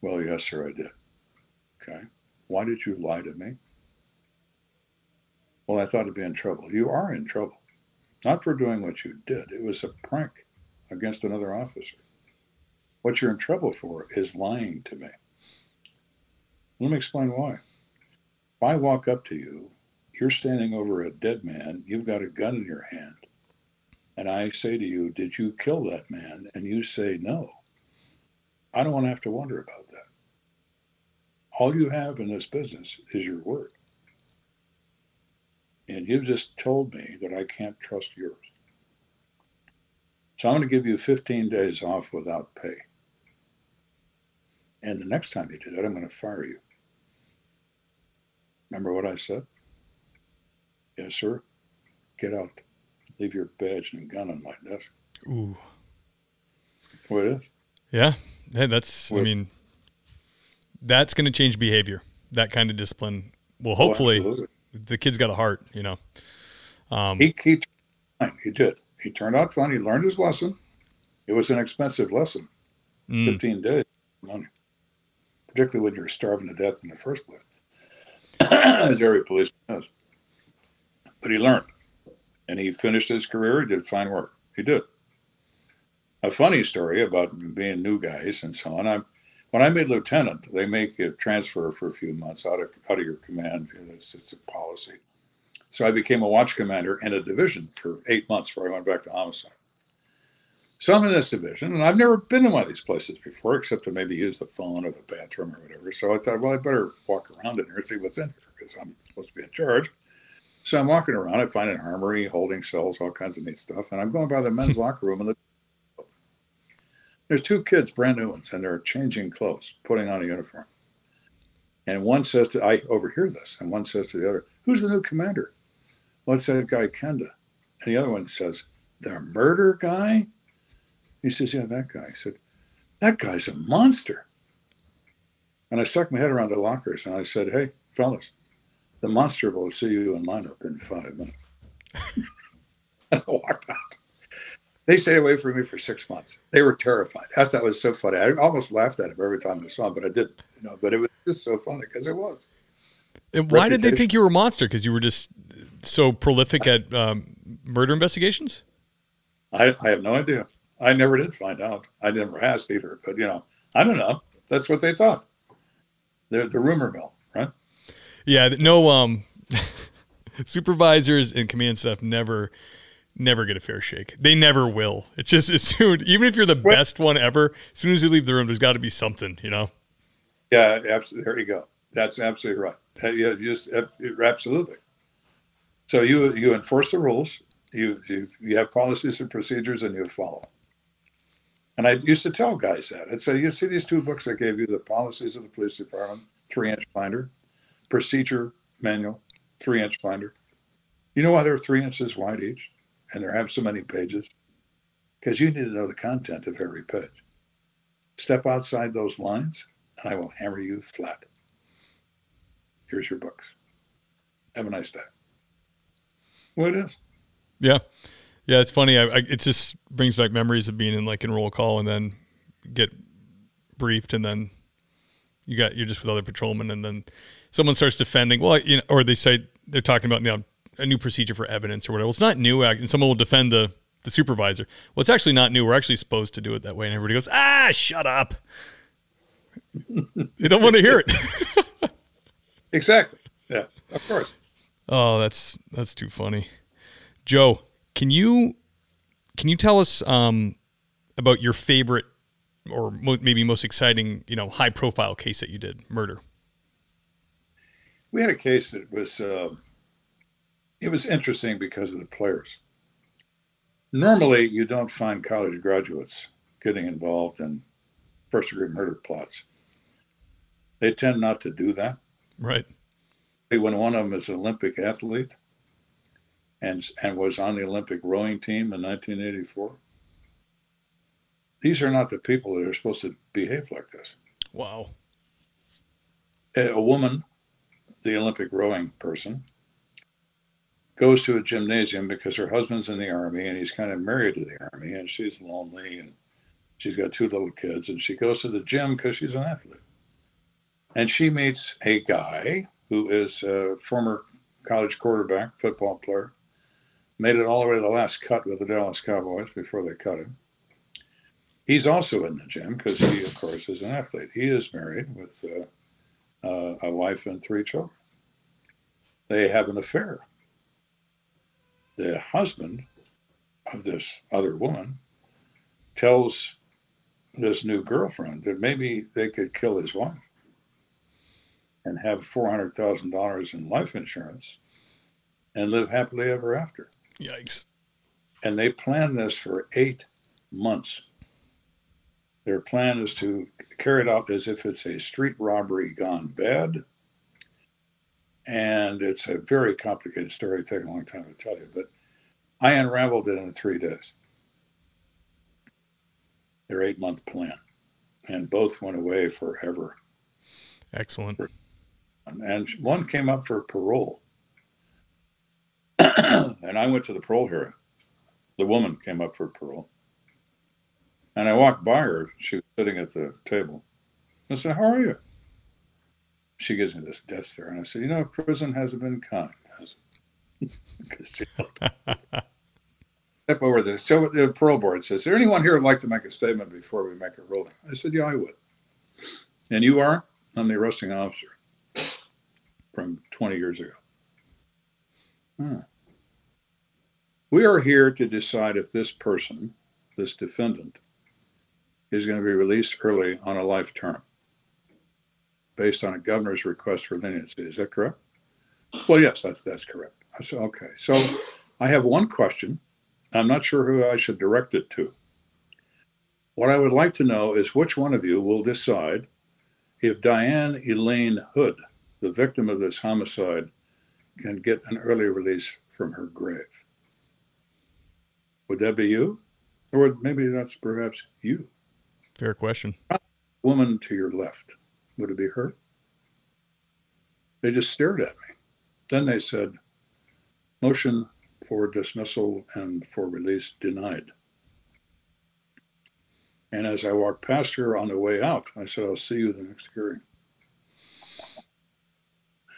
Well, yes, sir, I did. Okay. Why did you lie to me? Well, I thought I'd be in trouble. You are in trouble. Not for doing what you did. It was a prank against another officer. What you're in trouble for is lying to me. Let me explain why. If I walk up to you, you're standing over a dead man, you've got a gun in your hand, and I say to you, did you kill that man? And you say no. I don't want to have to wonder about that. All you have in this business is your word. And you've just told me that I can't trust yours. So I'm going to give you 15 days off without pay. And the next time you do that, I'm going to fire you. Remember what I said? Yes, sir. Get out. Leave your badge and gun on my desk. Ooh. What it is? Yeah. Hey, that's, I mean, that's going to change behavior. That kind of discipline. Well, hopefully, oh, the kid's got a heart, you know. He did. He turned out fine. He learned his lesson. It was an expensive lesson. 15 days money, particularly when you're starving to death in the first place, as every policeman does. But he learned, and he finished his career. He did fine work. He did. A funny story about being new guys and so on. When I made lieutenant, they make a transfer for a few months out of your command. It's a policy. So I became a watch commander in a division for 8 months before I went back to homicide. So I'm in this division, and I've never been in one of these places before, except to maybe use the phone or the bathroom or whatever. So I thought, well, I better walk around in here and see what's in here because I'm supposed to be in charge. So I'm walking around. I find an armory, holding cells, all kinds of neat stuff. And I'm going by the men's locker room, and there's two kids, brand new ones, and they're changing clothes, putting on a uniform. And one says to, I overhear this, and one says to the other, who's the new commander? Well, it's that guy, Kenda. And the other one says, the murder guy? He says, yeah, that guy. I said, that guy's a monster. And I stuck my head around the lockers, and I said, hey, fellas, the monster will see you in lineup in 5 minutes. I walked out. They stayed away from me for 6 months. They were terrified. I thought it was so funny. I almost laughed at him every time I saw him, but I didn't. You know, but it was just so funny because it was. And why did they think you were a monster? Because you were just so prolific at murder investigations? I have no idea. I never did find out. I never asked either. But, you know, I don't know. That's what they thought. the rumor mill, right? Yeah, no, supervisors and command staff never get a fair shake. They never will. It's just as soon, even if you're the best one ever, as soon as you leave the room, there's got to be something, you know? Yeah, absolutely. There you go. That's absolutely right. Yeah, just absolutely. So you enforce the rules. You have policies and procedures, and you follow. And I used to tell guys that. I'd say, you see these two books I gave you, the Policies of the Police Department, 3-inch binder, Procedure Manual, 3-inch binder. You know why they're 3 inches wide each, and they have so many pages? Because you need to know the content of every page. Step outside those lines, and I will hammer you flat. Here's your books. Have a nice day. Well, it is. Yeah. Yeah, it's funny. It just brings back memories of being in like enroll call and then get briefed, and then you're just with other patrolmen, and then someone starts defending. Well, you know, or they say they're talking about now a new procedure for evidence or whatever. Well, it's not new, and someone will defend the supervisor. Well, it's actually not new. We're actually supposed to do it that way, and everybody goes, "Ah, shut up." They don't want to hear it. Exactly. Yeah. Of course. Oh, that's too funny, Joe. Can you tell us about your favorite or maybe most exciting, you know, high profile case that you did, murder? We had a case that was it was interesting because of the players. Normally, you don't find college graduates getting involved in first degree murder plots. They tend not to do that. Right. When one of them is an Olympic athlete and was on the Olympic rowing team in 1984. These are not the people that are supposed to behave like this. Wow. A woman, the Olympic rowing person, goes to a gymnasium because her husband's in the Army and he's kind of married to the Army, and she's lonely and she's got 2 little kids, and she goes to the gym because she's an athlete. And she meets a guy who is a former college quarterback, football player, made it all the way to the last cut with the Dallas Cowboys before they cut him. He's also in the gym because he, of course, is an athlete. He is married with a wife and 3 children. They have an affair. The husband of this other woman tells this new girlfriend that maybe they could kill his wife and have $400,000 in life insurance and live happily ever after. Yikes. And they planned this for 8 months. Their plan is to carry it out as if it's a street robbery gone bad. And it's a very complicated story. It'd take a long time to tell you, but I unraveled it in 3 days. Their 8-month plan. And both went away forever. Excellent. And one came up for parole. And I went to the parole hearing. The woman came up for parole. And I walked by her. She was sitting at the table. I said, "How are you?" She gives me this death stare. And I said, "You know, prison hasn't been kind." I said, she step over there. So the parole board says, "Is there anyone here who'd like to make a statement before we make a ruling?" I said, "Yeah, I would." "And you are?" "I'm the arresting officer from 20 years ago. We are here to decide if this person, this defendant, is going to be released early on a life term based on a governor's request for leniency. Is that correct?" "Well, yes, that's correct." I said, "Okay, so I have one question. I'm not sure who I should direct it to. What I would like to know is which one of you will decide if Diane Elaine Hood, the victim of this homicide, can get an early release from her grave. Would that be you? Or maybe that's perhaps you." Fair question. "The woman to your left, would it be her?" They just stared at me. Then they said, "Motion for dismissal and for release denied." And as I walked past her on the way out, I said, "I'll see you the next hearing."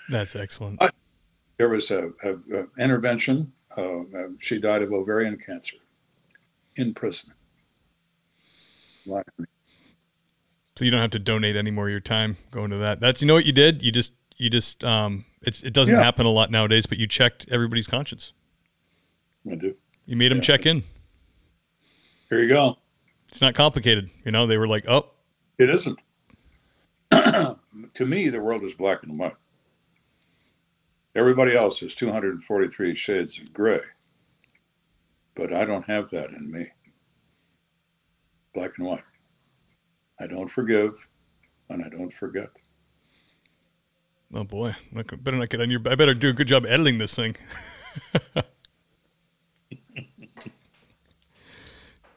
That's excellent. There was an intervention. She died of ovarian cancer in prison. So you don't have to donate any more of your time going to that. That's, you know what you did? It doesn't happen a lot nowadays, but you checked everybody's conscience. I do. You made them check in. Here you go. It's not complicated. You know, they were like, oh. It isn't. To me, the world is black and white. Everybody else is 243 shades of gray. But I don't have that in me. Black and white. I don't forgive, and I don't forget. Oh, boy. I better not get on your... I better do a good job editing this thing.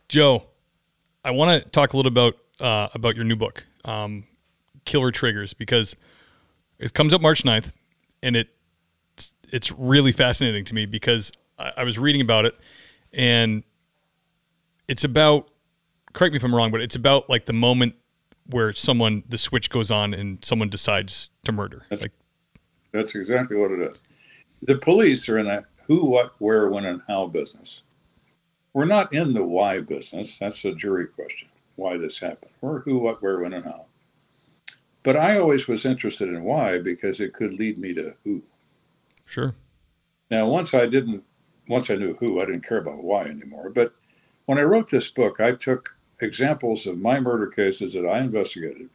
Joe, I want to talk a little about your new book, Killer Triggers, because it comes up March 9th, and it's really fascinating to me because I was reading about it, and it's about... Correct me if I'm wrong, but it's about like the moment where someone, the switch goes on and someone decides to murder. That's exactly what it is. The police are in a who, what, where, when, and how business. We're not in the why business. That's a jury question. Why this happened. We're who, what, where, when, and how. But I always was interested in why because it could lead me to who. Sure. Now, once I knew who, I didn't care about why anymore. But when I wrote this book, I took examples of my murder cases that I investigated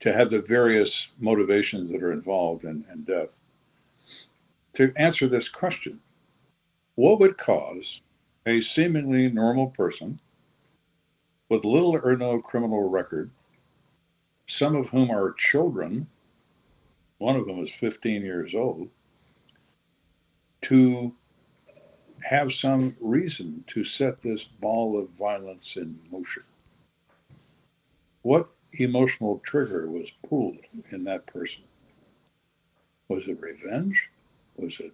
to have the various motivations that are involved in death to answer this question. What would cause a seemingly normal person with little or no criminal record, some of whom are children, one of them is 15 years old, to have some reason to set this ball of violence in motion? What emotional trigger was pulled in that person? Was it revenge? Was it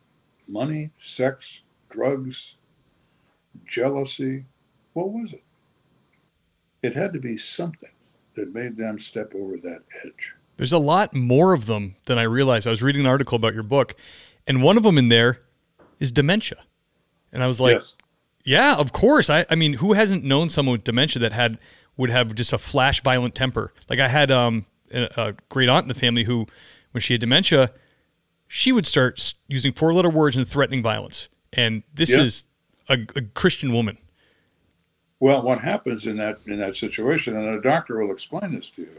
money, sex, drugs, jealousy? What was it? It had to be something that made them step over that edge. There's a lot more of them than I realized. I was reading an article about your book, and one of them in there is dementia. And I was like, yes. Yeah, of course. I mean, who hasn't known someone with dementia that would have just a flash violent temper? Like I had a great aunt in the family who, when she had dementia, she would start using four-letter words and threatening violence. And this is a Christian woman. Well, what happens in that situation, and a doctor will explain this to you,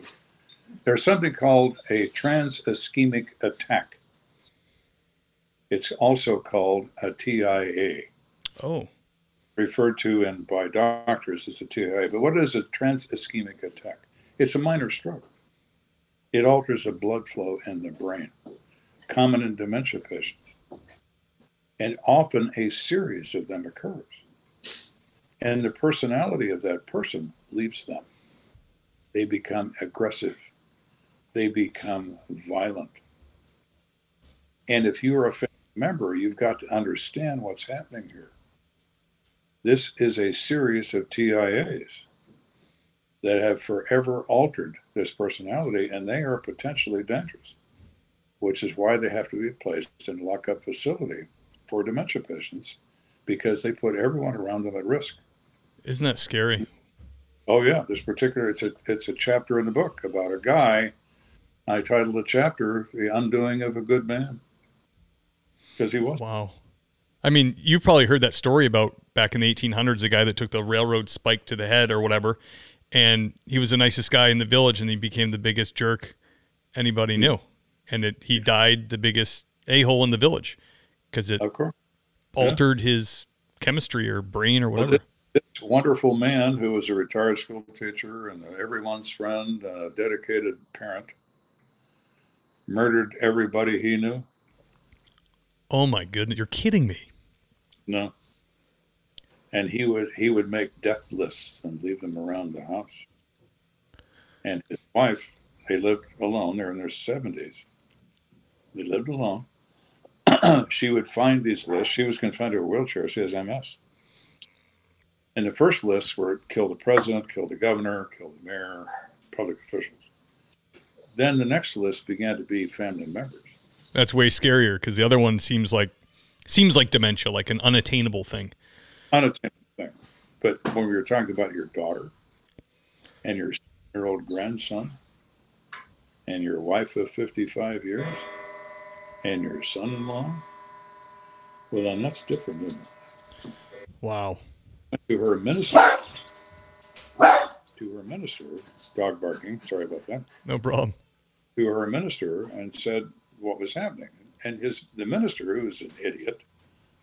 there's something called a trans-ischemic attack. It's also called a TIA. Oh. Referred to by doctors as a TIA. But what is a trans-ischemic attack? It's a minor stroke. It alters the blood flow in the brain, common in dementia patients. And often a series of them occurs. And the personality of that person leaves them. They become aggressive. They become violent. And if you're a family member, you've got to understand what's happening here. This is a series of TIAs that have forever altered this personality, and they are potentially dangerous, which is why they have to be placed in a lockup facility for dementia patients, because they put everyone around them at risk. Isn't that scary? Oh, yeah. This particular, it's a chapter in the book about a guy. I titled the chapter, The Undoing of a Good Man, because he was. Wow. I mean, you've probably heard that story about back in the 1800s, a guy that took the railroad spike to the head or whatever, and he was the nicest guy in the village, and he became the biggest jerk anybody knew. And he died the biggest a-hole in the village because it altered his chemistry or brain or whatever. Well, this wonderful man who was a retired school teacher and everyone's friend and a dedicated parent murdered everybody he knew. Oh, my goodness. You're kidding me. No. And he would make death lists and leave them around the house. And his wife, they lived alone. They're in their 70s. They lived alone. She would find these lists. She was confined to a wheelchair. She has MS. And the first lists were kill the president, kill the governor, kill the mayor, public officials. Then the next list began to be family members. That's way scarier because the other one seems like dementia, like an unattainable thing. Unattainable thing. But when we were talking about your daughter and your 11-year-old grandson, and your wife of 55 years, and your son-in-law? Well, then that's different, isn't it? Wow. To her minister, dog barking, sorry about that. No problem. To her minister and said what was happening. And the minister, who's an idiot,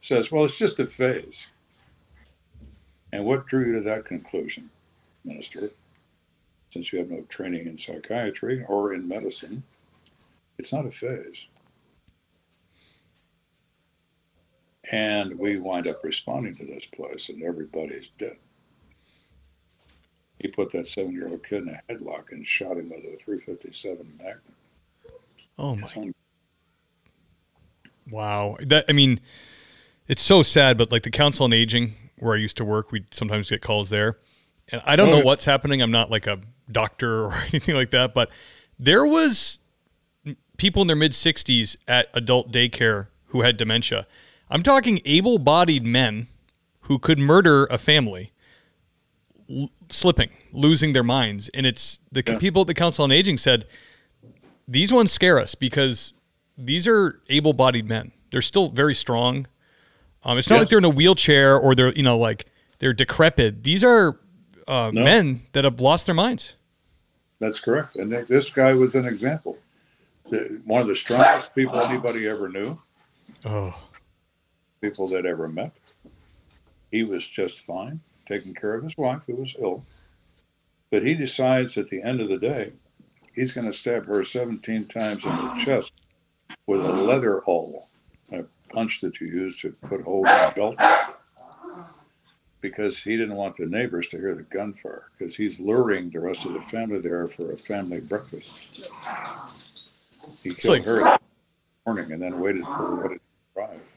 says, well, it's just a phase. And what drew you to that conclusion, minister? Since you have no training in psychiatry or in medicine, it's not a phase. And we wind up responding to this place, and everybody's dead. He put that 7-year-old kid in a headlock and shot him with a .357 Magnum. Oh my! Wow. I mean, it's so sad. But like the Council on Aging, where I used to work, we sometimes get calls there, and I don't know what's happening. I'm not like a doctor or anything like that, but there was people in their mid-60s at adult daycare who had dementia. I'm talking able-bodied men who could murder a family, slipping, losing their minds. And it's the people at the Council on Aging said, these ones scare us because these are able-bodied men. They're still very strong. It's not like they're in a wheelchair or they're, you know, like they're decrepit. These are men that have lost their minds. That's correct. And this guy was an example. One of the strongest people anybody ever knew. Oh. People that ever met. He was just fine, taking care of his wife who was ill. But he decides at the end of the day, he's going to stab her 17 times in the chest with a leather awl, a punch that you use to put holes in belts, because he didn't want the neighbors to hear the gunfire, because he's luring the rest of the family there for a family breakfast. He killed her in the morning and then waited for her to arrive.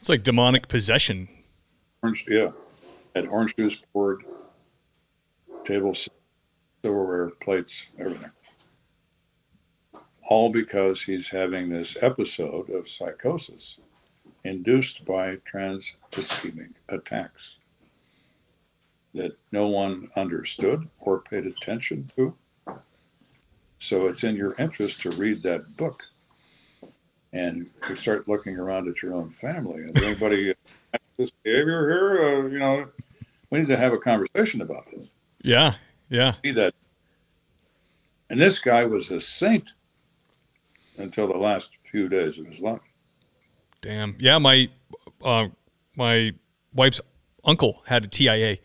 It's like demonic possession. Had orange juice poured, tables, silverware, plates, everything. All because he's having this episode of psychosis induced by trans ischemic attacks that no one understood or paid attention to. So it's in your interest to read that book. And you start looking around at your own family. Is anybody have this behavior here? You know, we need to have a conversation about this. Yeah, yeah. See that? And this guy was a saint until the last few days of his life. Damn. Yeah, my wife's uncle had a TIA.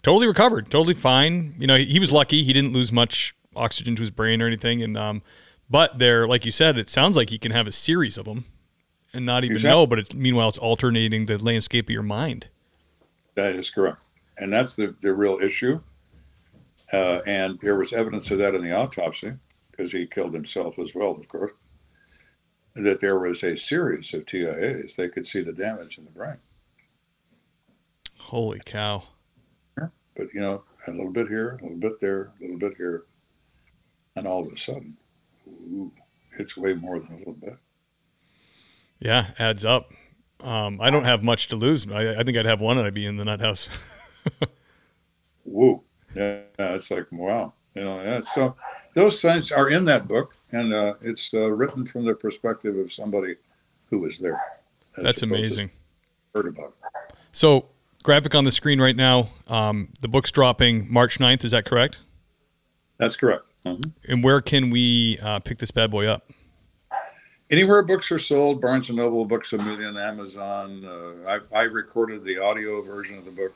Totally recovered, totally fine. You know, he was lucky. He didn't lose much oxygen to his brain or anything. And but they're, like you said, it sounds like you can have a series of them and not even know, but it's, meanwhile, it's alternating the landscape of your mind. That is correct. And that's the real issue. And there was evidence of that in the autopsy, because he killed himself as well, of course, that there was a series of TIAs. They could see the damage in the brain. Holy cow. But, you know, a little bit here, a little bit there, a little bit here. And all of a sudden, ooh, it's way more than a little bit. Yeah, adds up. I don't have much to lose. I think I'd have one and I'd be in the nut house. Woo. Yeah, it's like, wow. You know, yeah, so those things are in that book, and it's written from the perspective of somebody who was there. That's amazing. Heard about it. So, graphic on the screen right now. The book's dropping March 9th. Is that correct? That's correct. Mm-hmm. And where can we pick this bad boy up? Anywhere books are sold, Barnes & Noble, Books a Million, Amazon. I recorded the audio version of the book.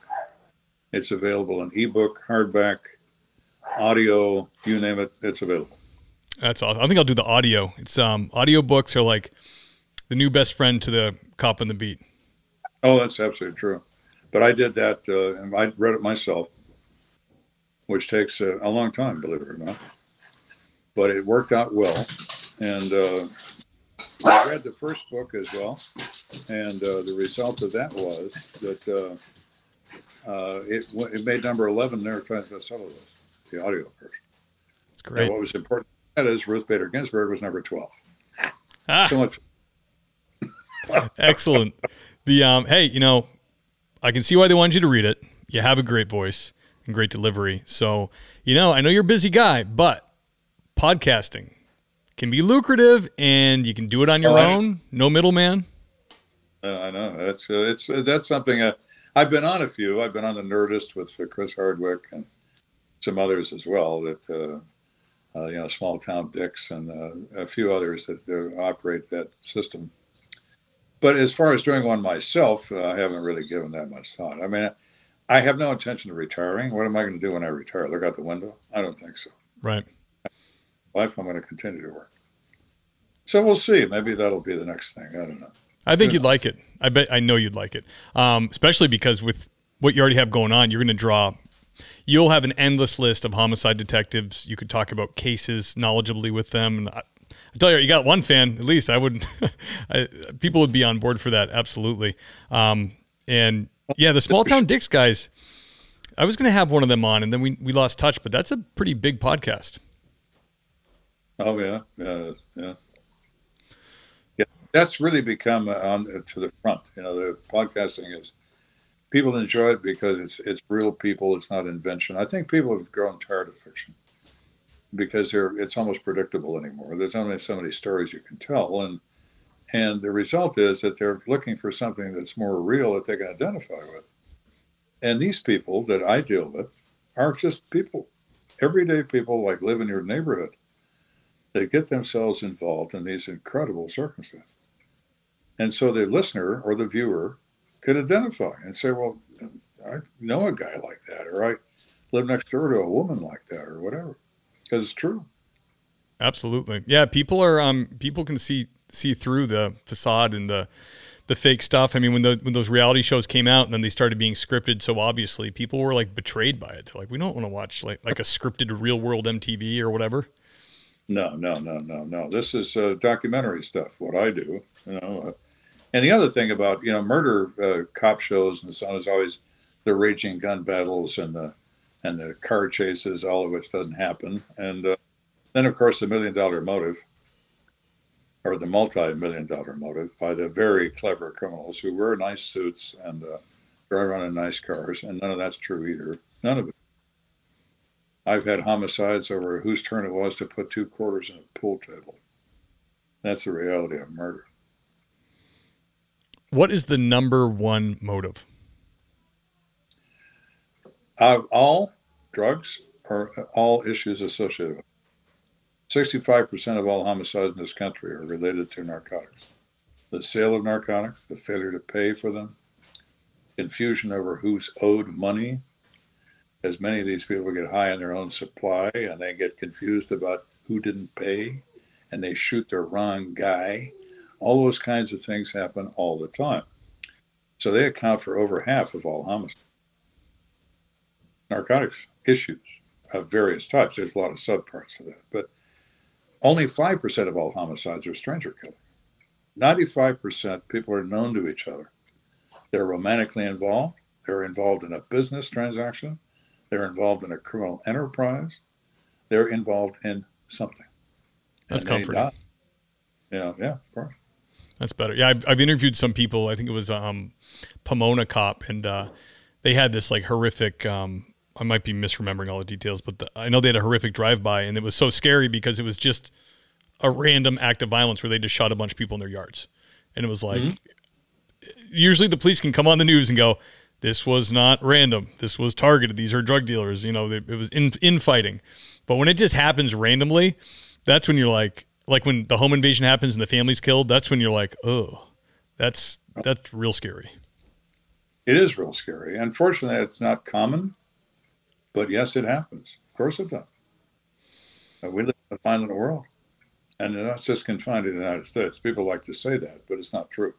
It's available in ebook, hardback, audio, you name it, it's available. That's awesome. I think I'll do the audio. It's audio books are like the new best friend to the cop on the beat. Oh, that's absolutely true. But I did that, and I read it myself, which takes a long time, believe it or not. But it worked out well. And I read the first book as well. And the result of that was that it made number 11 in the New York Times bestseller list, the audio version. That's great. And what was important that is Ruth Bader Ginsburg was number 12. Ah. So much. Excellent. Hey, you know, I can see why they wanted you to read it. You have a great voice. and great delivery. So, you know, I know you're a busy guy, but podcasting can be lucrative, and you can do it on your own. No middleman. I know. That's something I've been on a few. I've been on the Nerdist with Chris Hardwick and some others as well that, you know, Small Town Dicks and a few others that operate that system. But as far as doing one myself, I haven't really given that much thought. I mean, I have no intention of retiring. What am I going to do when I retire? Look out the window? I don't think so. Right. Life, I'm going to continue to work. So we'll see. Maybe that'll be the next thing. I don't know. I think you'd like it. I know you'd like it, especially because with what you already have going on, you're going to draw. You'll have an endless list of homicide detectives. You could talk about cases knowledgeably with them. And I tell you, you got one fan at least. I would. People would be on board for that, absolutely. And yeah, the Small Town Dicks guys. I was going to have one of them on, and then we lost touch. But that's a pretty big podcast. Oh yeah, yeah. That's really become on to the front. You know, the podcasting is people enjoy it because it's real people. It's not invention. I think people have grown tired of fiction because it's almost predictable anymore. There's only so many stories you can tell, and the result is that they're looking for something that's more real that they can identify with. And these people that I deal with are just people, everyday people like live in your neighborhood. They get themselves involved in these incredible circumstances. And so the listener or the viewer could identify and say, well, I know a guy like that, or I live next door to a woman like that, or whatever, because it's true. Absolutely. Yeah, people are people can see through the facade and the fake stuff. I mean, when those reality shows came out and then they started being scripted so obviously, people were like betrayed by it. They're like, we don't want to watch like a scripted real world MTV or whatever. No. This is documentary stuff, what I do, you know. And the other thing about, you know, murder cop shows and so on is always the raging gun battles and the car chases, all of which doesn't happen. And then, of course, the $1 million motive or the multi-million-dollar motive by the very clever criminals who wear nice suits and drive around in nice cars. And none of that's true either. None of it. I've had homicides over whose turn it was to put two quarters in a pool table. That's the reality of murder. What is the #1 motive? Of all drugs or all issues associated with it, 65% of all homicides in this country are related to narcotics. The sale of narcotics, the failure to pay for them, confusion over who's owed money. As many of these people get high on their own supply and they get confused about who didn't pay and they shoot the wrong guy. All those kinds of things happen all the time. So they account for over half of all homicides. Narcotics issues of various types. There's a lot of subparts to that, but only 5% of all homicides are stranger killings. 95% people are known to each other. They're romantically involved. They're involved in a business transaction. They're involved in a criminal enterprise. They're involved in something. That's comforting. Yeah, of course. That's better. Yeah, I've interviewed some people. I think it was Pomona cop, and they had this like horrific. I might be misremembering all the details, but I know they had a horrific drive-by, and it was so scary because it was just a random act of violence where they just shot a bunch of people in their yards, and it was like usually the police can come on the news and go, this was not random. This was targeted. These are drug dealers. You know, it was infighting. But when it just happens randomly, that's when you're like when the home invasion happens and the family's killed, that's when you're like, oh, that's real scary. It is real scary. Unfortunately, it's not common, but yes, it happens. Of course it does. We live in a violent world. And it's not just confined to the United States. People like to say that, but it's not true.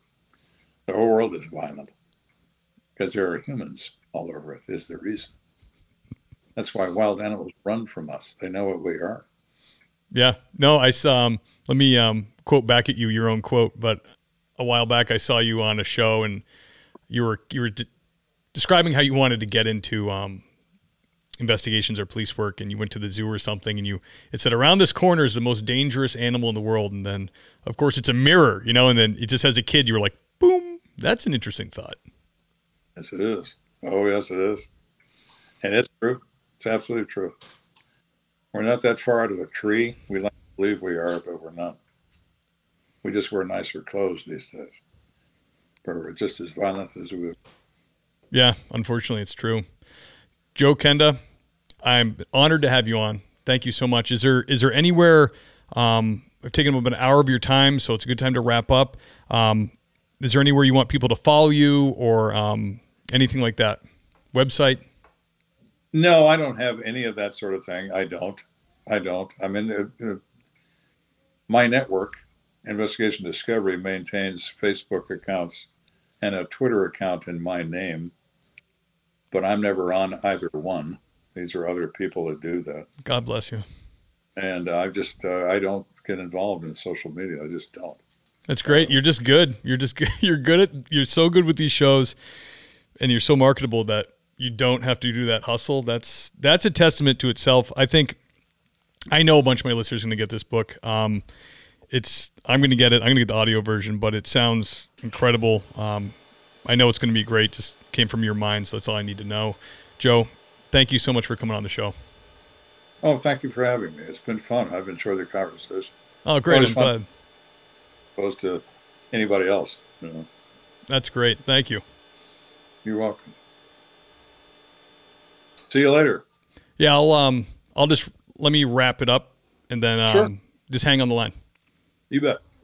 The whole world is violent. Because there are humans all over it is the reason. That's why wild animals run from us. They know what we are. Yeah. No, I saw, let me quote back at you, your own quote, but a while back I saw you on a show and you were describing how you wanted to get into investigations or police work, and you went to the zoo or something, and it said around this corner is the most dangerous animal in the world. And then of course it's a mirror, you know, and then it just as a kid, you were like, boom, that's an interesting thought. Yes, it is. Oh, yes, it is. And it's true. It's absolutely true. We're not that far out of a tree. We like to believe we are, but we're not. We just wear nicer clothes these days. But we're just as violent as we are. Yeah, unfortunately, it's true. Joe Kenda, I'm honored to have you on. Thank you so much. Is there anywhere, I've taken about an hour of your time, so it's a good time to wrap up. Is there anywhere you want people to follow you or anything like that? Website? No, I don't have any of that sort of thing. I don't. I'm in my network, Investigation Discovery, maintains Facebook accounts and a Twitter account in my name, but I'm never on either one. These are other people that do that. God bless you. And I've just, I don't get involved in social media. I just don't. That's great. You're just good. You're so good with these shows, and you're so marketable that you don't have to do that hustle. That's a testament to itself. I think, I know a bunch of my listeners are going to get this book. I'm going to get it. I'm going to get the audio version, but it sounds incredible. I know it's going to be great. Just came from your mind. So that's all I need to know. Joe, thank you so much for coming on the show. Oh, thank you for having me. It's been fun. I've enjoyed the conversation. Oh, great. I'm glad. Opposed to anybody else, you know. That's great. Thank you. You're welcome. See you later. Yeah, I'll just let me wrap it up and then sure. Just hang on the line. You bet.